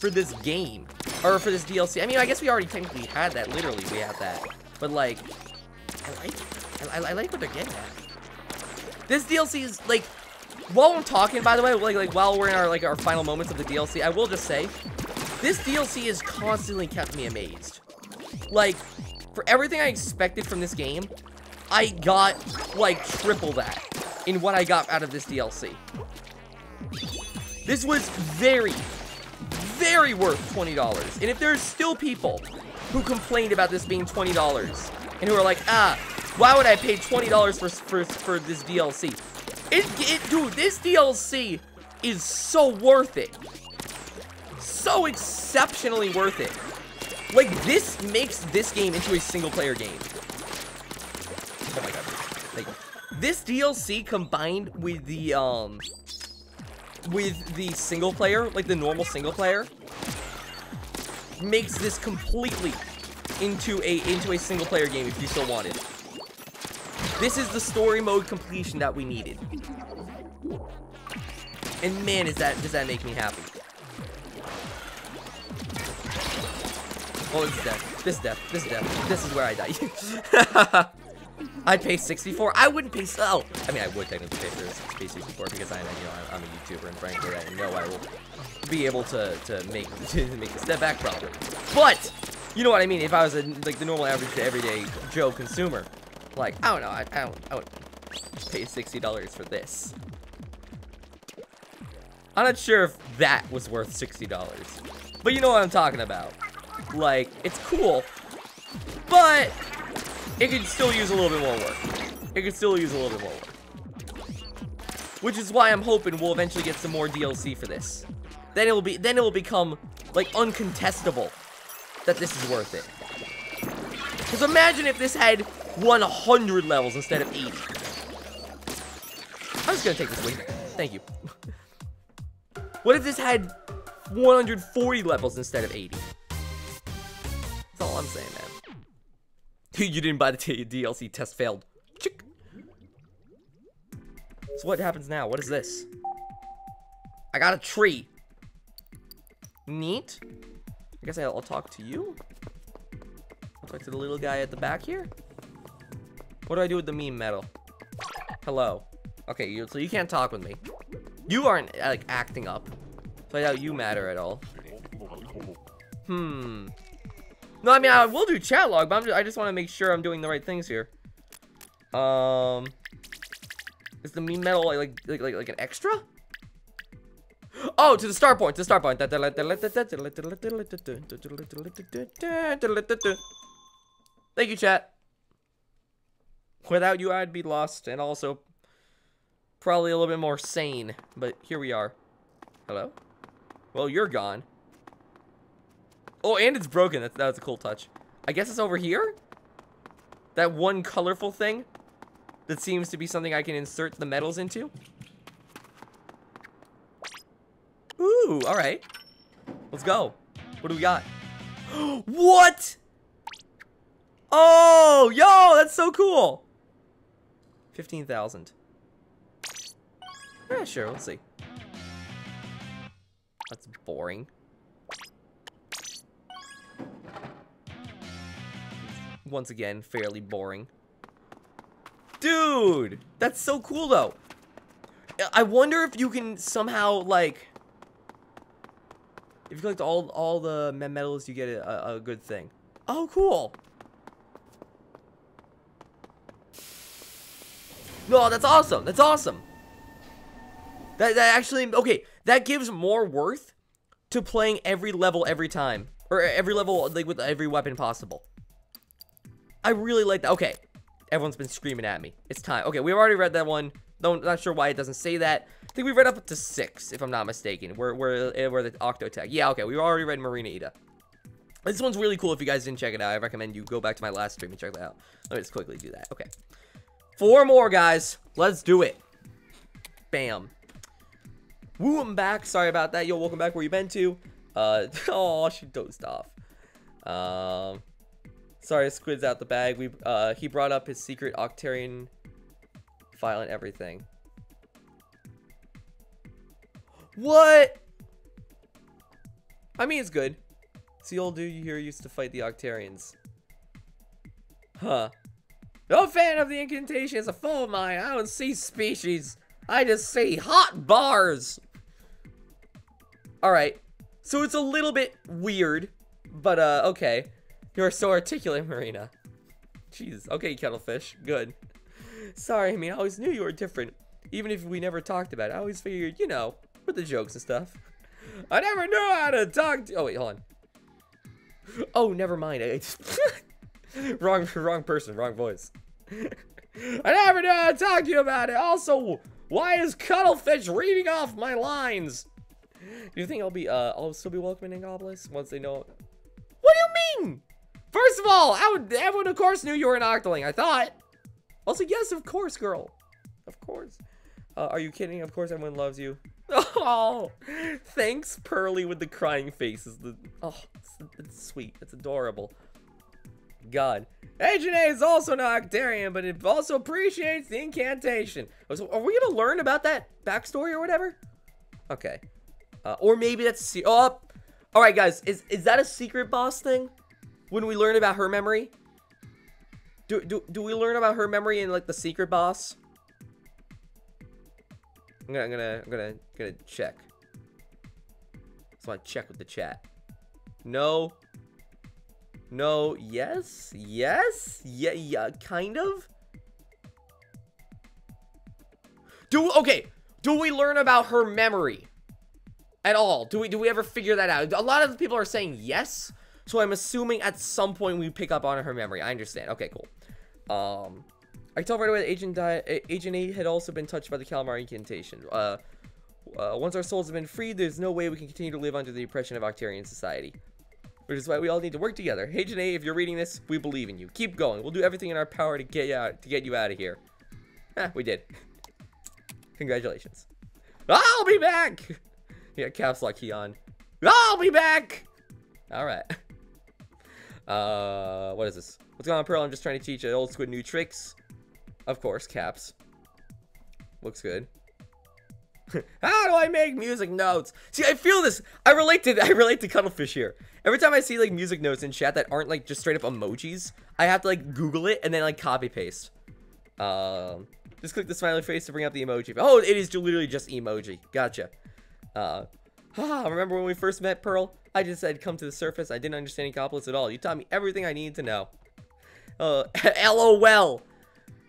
for this game or for this D L C. I mean, I guess we already technically had that. Literally, we had that. But like, I like I, I like what they're getting at. This D L C is like. While I'm talking, by the way, like like while we're in our like our final moments of the D L C, I will just say, this D L C has constantly kept me amazed. Like, for everything I expected from this game, I got like triple that in what I got out of this D L C. This was very, very worth twenty dollars. And if there's still people who complained about this being twenty dollars and who are like, ah, why would I pay twenty dollars for for for this D L C? It, it, dude, this D L C is so worth it. So exceptionally worth it. Like, this makes this game into a single-player game. Oh my god. Like, this D L C combined with the, um... with the single-player, like the normal single-player, makes this completely into a, into a single-player game if you so wanted. This is the story mode completion that we needed. And man, is that does that make me happy. Oh, this is death. This is death. This is death. This is where I die. I'd pay sixty-four. I wouldn't pay oh. I mean, I would technically pay for sixty-four because I'm, you know, I'm a YouTuber and frankly I know I will be able to to make to make the step back problem. But you know what I mean? If I was a, like the normal average everyday Joe consumer. Like, I don't know, I, I, don't, I don't pay sixty dollars for this. I'm not sure if that was worth sixty dollars. But you know what I'm talking about. Like, it's cool, but it could still use a little bit more work. It could still use a little bit more work. Which is why I'm hoping we'll eventually get some more D L C for this. Then it will be, then it will become, like, uncontestable that this is worth it. Because imagine if this had one hundred levels instead of eighty. I'm just gonna take this wing. Thank you. What if this had one hundred forty levels instead of eighty? That's all I'm saying, man. Dude, you didn't buy the D L C. Test failed. Chick. So what happens now? What is this? I got a tree. Neat. I guess I'll, I'll talk to you. I'll talk to the little guy at the back here. What do I do with the meme metal? Hello. Okay, you, so you can't talk with me. You aren't, like, acting up. So I doubt you matter at all. Hmm. No, I mean, I will do chat log, but I'm just, I just want to make sure I'm doing the right things here. Um... Is the meme metal, like, like, like, like an extra? Oh, to the star point, to the star point. Thank you, chat. Without you, I'd be lost, and also probably a little bit more sane, but here we are. Hello? Well, you're gone. Oh, and it's broken. That, that was a cool touch. I guess it's over here? That one colorful thing that seems to be something I can insert the metals into? Ooh, all right. Let's go. What do we got? What? Oh, yo, that's so cool. fifteen thousand. Yeah, sure, let's see. That's boring. Once again, fairly boring. Dude, that's so cool, though. I wonder if you can somehow, like... If you collect all, all the medals, you get a, a good thing. Oh, cool. No, that's awesome. That's awesome. That, that actually... Okay, that gives more worth to playing every level every time. Or every level, like, with every weapon possible. I really like that. Okay. Everyone's been screaming at me. It's time. Okay, we've already read that one. No, not sure why it doesn't say that. I think we read up to six, if I'm not mistaken. We're, we're, we're the Octo tag. Yeah, okay, we already read Marina Ida. This one's really cool. If you guys didn't check it out, I recommend you go back to my last stream and check that out. Let me just quickly do that. Okay. Four more, guys. Let's do it. Bam. Woo, I'm back. Sorry about that. Yo, welcome back. Where you been to? Uh, oh, she dozed off. Um... Sorry, Squid's out the bag. We uh, he brought up his secret Octarian file and everything. What? I mean, it's good. It's the old dude you hear used to fight the Octarians. Huh. No fan of the incantation. It's a foe of mine. I don't see species. I just see hot bars. All right. So it's a little bit weird, but uh, okay. You're so articulate, Marina. Jesus. Okay, Cuttlefish. Good. Sorry, I mean, I always knew you were different. Even if we never talked about it, I always figured, you know, with the jokes and stuff. I never knew how to talk to... Oh, wait, hold on. Oh, never mind. I just... wrong, wrong person, wrong voice. I never knew how to talk to you about it. Also, why is Cuttlefish reading off my lines? Do you think I'll be, uh, I'll still be welcoming in Inkopolis once they know... What do you mean? First of all, I would, everyone, of course, knew you were an Octoling, I thought. Also, yes, of course, girl. Of course. Uh, are you kidding? Of course, everyone loves you. Oh, thanks, Pearly, with the crying faces. The, oh, it's, it's sweet. It's adorable. God. Agent eight is also an Octarian, but it also appreciates the incantation. So are we going to learn about that backstory or whatever? Okay. Uh, or maybe that's... Oh, all right, guys. Is, is that a secret boss thing? When we learn about her memory? Do, do, do we learn about her memory in, like, the secret boss? I'm gonna, I'm gonna, I'm gonna, gonna check. Just wanna check with the chat. No. No, yes, yes, yeah, yeah, kind of? Do, okay, do we learn about her memory? At all? Do we, do we ever figure that out? A lot of people are saying yes. So I'm assuming at some point we pick up on her memory. I understand. Okay, cool. Um, I can tell right away that Agent, Agent eight had also been touched by the Calamari Incantation. Uh, uh, once our souls have been freed, there's no way we can continue to live under the oppression of Octarian society. Which is why we all need to work together. Agent eight, if you're reading this, we believe in you. Keep going. We'll do everything in our power to get you out, to get you out of here. Eh, we did. Congratulations. I'll be back! Yeah, caps lock key on. I'll be back! Alright. Uh, what is this? What's going on, Pearl? I'm just trying to teach an old squid new tricks. Of course, caps. Looks good. How do I make music notes? See, I feel this. I relate to I relate to Cuttlefish here. Every time I see like music notes in chat that aren't like just straight up emojis, I have to like Google it and then like copy paste. Um, just click the smiley face to bring up the emoji. Oh, it is literally just emoji. Gotcha. Uh, ah, remember when we first met, Pearl? I just said come to the surface. I didn't understand Inkopolis at all. You taught me everything I needed to know. Uh, LOL.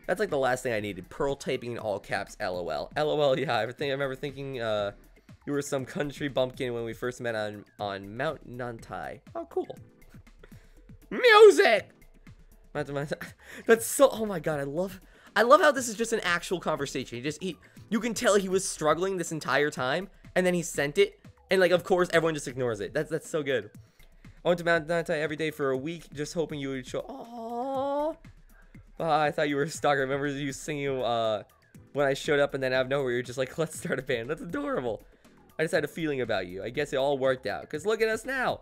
That's like the last thing I needed. Pearl typing in all caps. LOL. LOL. Yeah, I remember thinking uh, you were some country bumpkin when we first met on on Mount Nantai. Oh, cool. Music. That's so. Oh my god, I love. I love how this is just an actual conversation. He just he. You can tell he was struggling this entire time, and then he sent it, and like of course everyone just ignores it. That's that's so good. I went to Mount Nantai every day for a week, just hoping you would show. Aww. Oh, I thought you were a stalker. I remember you singing uh, when I showed up, and then out of nowhere, you're just like, let's start a band. That's adorable. I just had a feeling about you. I guess it all worked out. Because look at us now.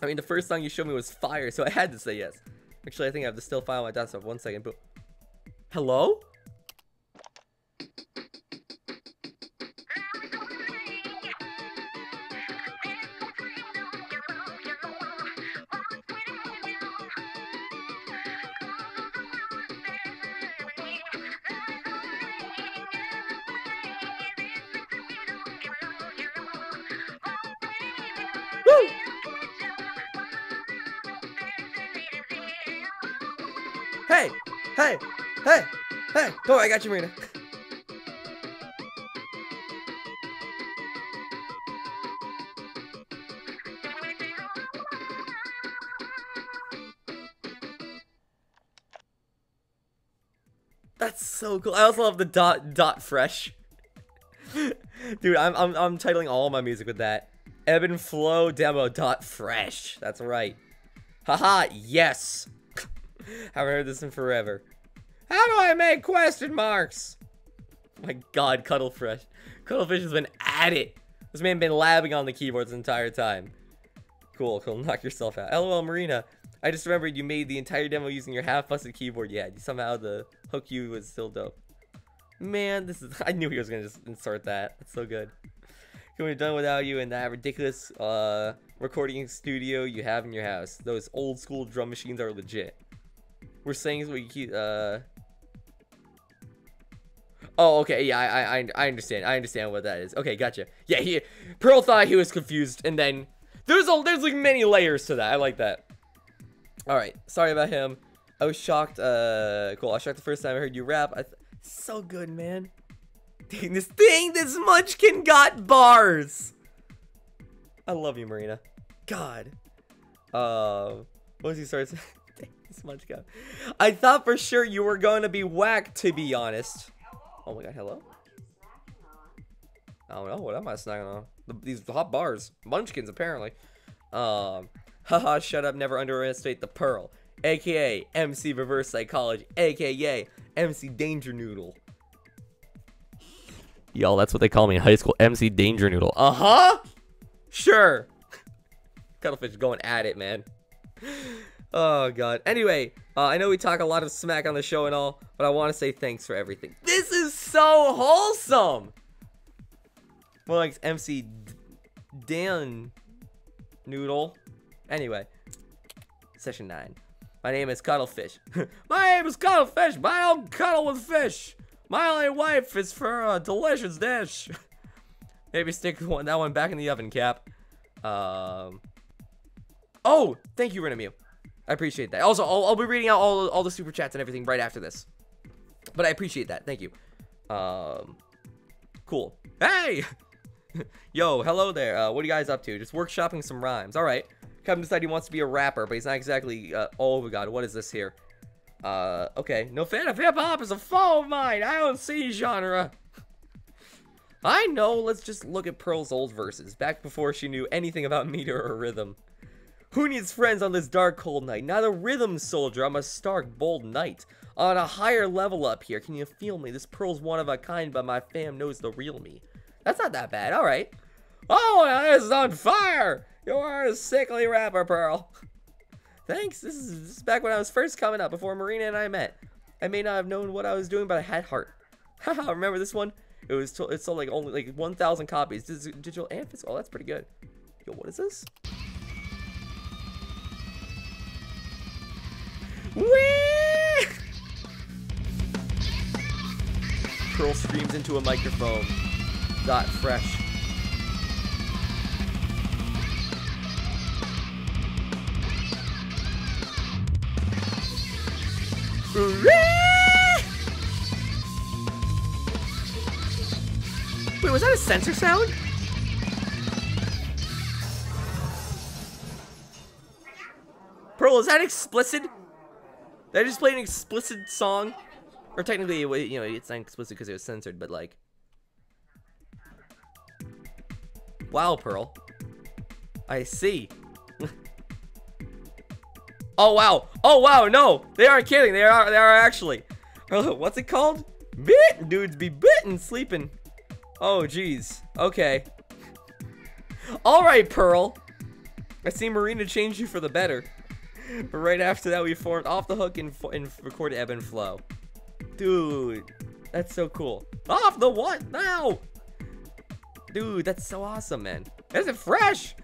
I mean, the first song you showed me was fire, so I had to say yes. Actually, I think I have to still file my desktop. One second. Boom. Hello? Hey, hey, hey, don't worry, I got you, Marina. That's so cool. I also love the dot, dot fresh. Dude, I'm, I'm, I'm titling all my music with that. Ebb and Flow demo dot fresh. That's right. Haha, yes. Haven't heard this in forever. How do I make question marks? My god, Cuttlefish. Cuttlefish has been at it. This man been labbing on the keyboards the entire time. Cool, cool. Knock yourself out. LOL, Marina. I just remembered you made the entire demo using your half-busted keyboard. Yeah, somehow the hook you was still dope. Man, this is... I knew he was going to just insert that. That's so good. Can we be done without you in that ridiculous uh, recording studio you have in your house? Those old-school drum machines are legit. We're saying is what you keep, uh... Oh, okay, yeah, I, I, I understand. I understand what that is. Okay, gotcha. Yeah, he... Pearl thought he was confused, and then... There's, a, there's like, many layers to that. I like that. Alright, sorry about him. I was shocked, uh... Cool, I was shocked the first time I heard you rap. I th so good, man. Dang, this thing, this munchkin got bars! I love you, Marina. God. Uh... Once he starts... Munchkin. I thought for sure you were going to be whacked, to be honest. Oh my god, hello? I don't know, what am I snacking on? The, these hot bars. Munchkins, apparently. Um, haha, shut up, never underestimate the Pearl. A K A M C Reverse Psychology. A K A M C Danger Noodle. Y'all, that's what they call me in high school. M C Danger Noodle. Uh-huh! Sure. Cuttlefish going at it, man. Oh, God. Anyway, uh, I know we talk a lot of smack on the show and all, but I want to say thanks for everything. This is so wholesome! More like M C Dan Noodle. Anyway, session nine. My name is Cuttlefish. My name is Cuttlefish. My own cuddle with fish. My only wife is for a delicious dish. Maybe stick one, that one back in the oven, Cap. Um. Oh, thank you, Renamu. I appreciate that. Also, I'll, I'll be reading out all, all the super chats and everything right after this. But I appreciate that. Thank you. Um, cool. Hey! Yo, hello there. Uh, what are you guys up to? Just workshopping some rhymes. All right. Captain decided he wants to be a rapper, but he's not exactly... Uh, oh, my God. What is this here? Uh, okay. No fan of hip-hop is a foe of mine. I don't see genre. I know. Let's just look at Pearl's old verses, back before she knew anything about meter or rhythm. Who needs friends on this dark, cold night? Not a rhythm soldier, I'm a stark, bold knight. On a higher level up here, can you feel me? This Pearl's one of a kind, but my fam knows the real me. That's not that bad, alright. Oh, this is on fire! You are a sickly rapper, Pearl. Thanks, this is, this is back when I was first coming up, before Marina and I met. I may not have known what I was doing, but I had heart. Haha, remember this one? It was t it sold like only like one thousand copies, digital and physical. Oh, that's pretty good. Yo, what is this? Whee! Pearl screams into a microphone. Dot fresh. Wait, was that a sensor sound? Pearl, is that explicit? Did I just play an explicit song? Or technically, you know, it's not explicit because it was censored, but like... Wow, Pearl. I see. Oh wow! Oh wow! No, they aren't kidding. They are. They are actually. What's it called? Bit dudes be bitten sleeping. Oh jeez. Okay. All right, Pearl. I see Marina changed you for the better. But right after that, we formed Off the Hook and, and recorded Ebb and Flow. Dude, that's so cool. Off the what now? Dude, that's so awesome, man. Is it fresh?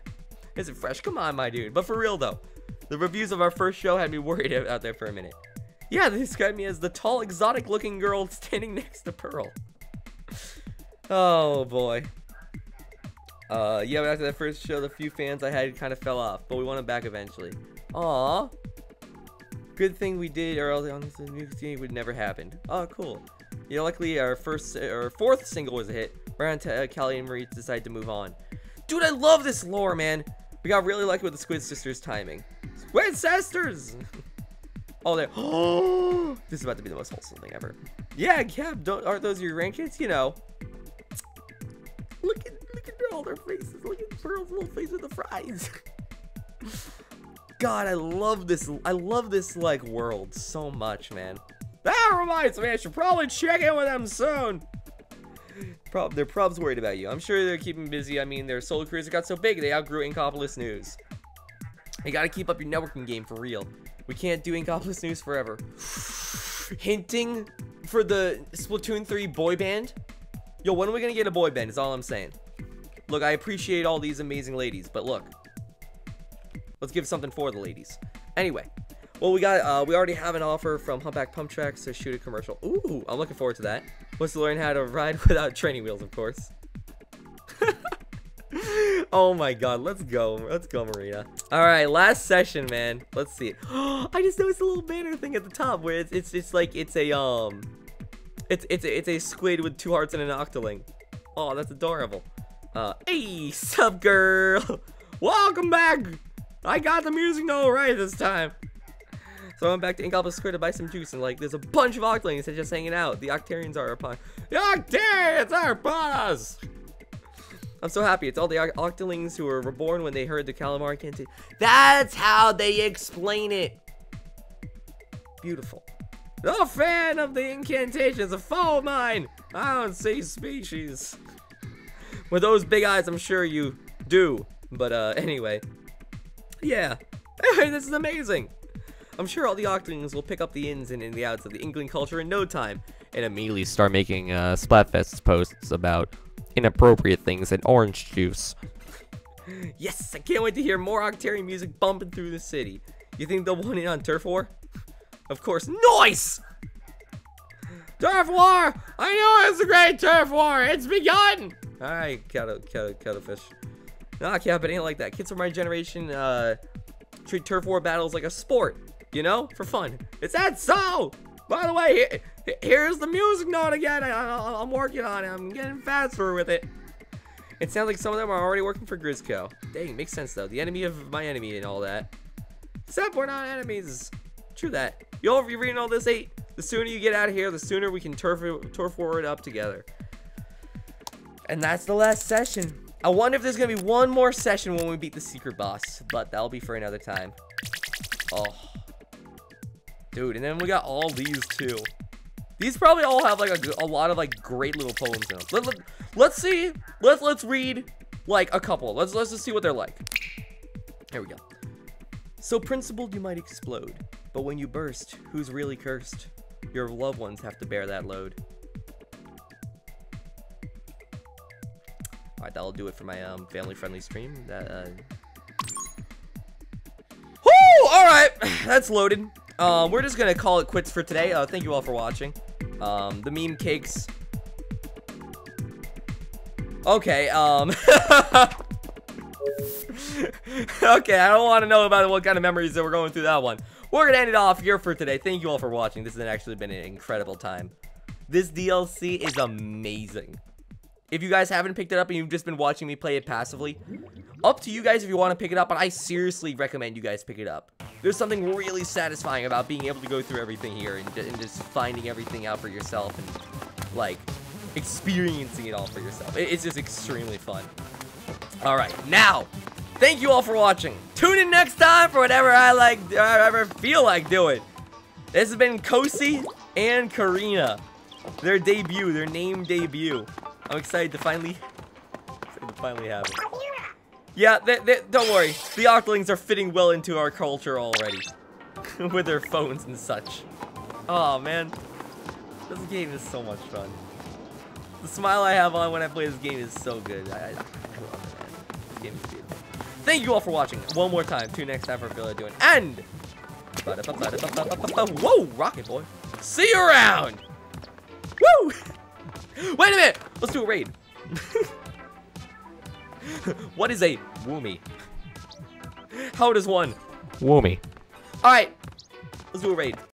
Is it fresh? Come on, my dude. But for real though. The reviews of our first show had me worried out there for a minute. Yeah, they described me as the tall, exotic-looking girl standing next to Pearl. Oh, boy. Uh, yeah, but after that first show, the few fans I had kind of fell off, but we won them back eventually. Aw. Good thing we did, or else the new scene would never happen. Oh, cool. Yeah, luckily our first, or fourth single was a hit. Brian, uh, Callie, and Marie decided to move on. Dude, I love this lore, man. We got really lucky with the Squid Sisters timing. Squid Sisters! Oh, there. Oh, this is about to be the most wholesome thing ever. Yeah, Cap, don't, aren't those your rankings? You know. Look at, look at all their faces. Look at Pearl's little face with the fries. God, I love this. I love this, like, world so much, man. That reminds me, I should probably check in with them soon. Prob they're probs worried about you. I'm sure they're keeping busy. I mean, their solo careers got so big, they outgrew Inkopolis News. You gotta keep up your networking game for real. We can't do Inkopolis News forever. Hinting for the Splatoon three boy band? Yo, when are we gonna get a boy band is all I'm saying. Look, I appreciate all these amazing ladies, but look. Let's give something for the ladies. Anyway. Well, we got, uh, we already have an offer from Humpback Pump Tracks to shoot a commercial. Ooh, I'm looking forward to that. Was to learn how to ride without training wheels, of course. Oh my god, let's go. Let's go, Marina. Alright, last session, man. Let's see it. I just noticed a little banner thing at the top where it's, it's, it's like, it's a, um... It's, it's, a, it's a squid with two hearts and an octoling. Oh, that's adorable. Uh, hey, sup, girl? Welcome back! I got the music all right this time. So I went back to Inkopolis Square to buy some juice, and like, there's a bunch of Octolings that just hanging out. The Octarians are upon- The Octarians are upon us! I'm so happy. It's all the Octolings who were reborn when they heard the Calamari Incantation. That's how they explain it! Beautiful. The fan of the incantations, a foe of mine! I don't see species. With those big eyes, I'm sure you do. But uh, anyway. Yeah. Hey, this is amazing! I'm sure all the Octolings will pick up the ins and in the outs of the Inkling culture in no time, and immediately start making uh, Splatfest posts about inappropriate things and orange juice. Yes, I can't wait to hear more Octarian music bumping through the city. You think they'll want in on Turf War? Of course. Noise! Turf War! I know it's a great Turf War! It's begun! Alright, Cattle, Cattle, Cuttlefish. Nah, Cap, it ain't like that. Kids from my generation uh, treat Turf War battles like a sport. You know, for fun. Is that so? By the way, here, here's the music note again. I, I, I'm working on it. I'm getting faster with it. It sounds like some of them are already working for Grizco. Dang, makes sense though. The enemy of my enemy and all that. Except we're not enemies. True that. Yo, if you're reading all this, eight. The sooner you get out of here, the sooner we can turf turf forward up together. And that's the last session. I wonder if there's gonna be one more session when we beat the secret boss, but that'll be for another time. Oh. Dude, and then we got all these, too. These probably all have, like, a, a lot of, like, great little poems in them. Let, let, let's see. Let's, let's read, like, a couple. Let's, let's just see what they're like. Here we go. So principled you might explode, but when you burst, who's really cursed? Your loved ones have to bear that load. Alright, that'll do it for my um, family-friendly stream. That, uh... Woo! Alright, that's loaded. Um, we're just gonna call it quits for today. Uh, thank you all for watching. Um, the meme cakes. Okay, um... okay, I don't want to know about what kind of memories that we're going through that one. We're gonna end it off here for today. Thank you all for watching. This has actually been an incredible time. This D L C is amazing. If you guys haven't picked it up and you've just been watching me play it passively, up to you guys if you want to pick it up, but I seriously recommend you guys pick it up. There's something really satisfying about being able to go through everything here and, and just finding everything out for yourself and, like, experiencing it all for yourself. It, it's just extremely fun. All right, now, thank you all for watching. Tune in next time for whatever I like, whatever I feel like doing. This has been Cosi and Karina. Their debut, their name debut. I'm excited to finally, excited to finally have it. Yeah, they, they, don't worry. The Octolings are fitting well into our culture already. With their phones and such. Oh man. This game is so much fun. The smile I have on when I play this game is so good. I, I, I love it, man. This game is beautiful. Thank you all for watching. One more time. Tune next time for Fail Herald doing. And... Whoa, Rocket Boy. See you around! Woo! Wait a minute! Let's do a raid. What is a woomy? How does one? Woomy. Alright. Let's do a raid.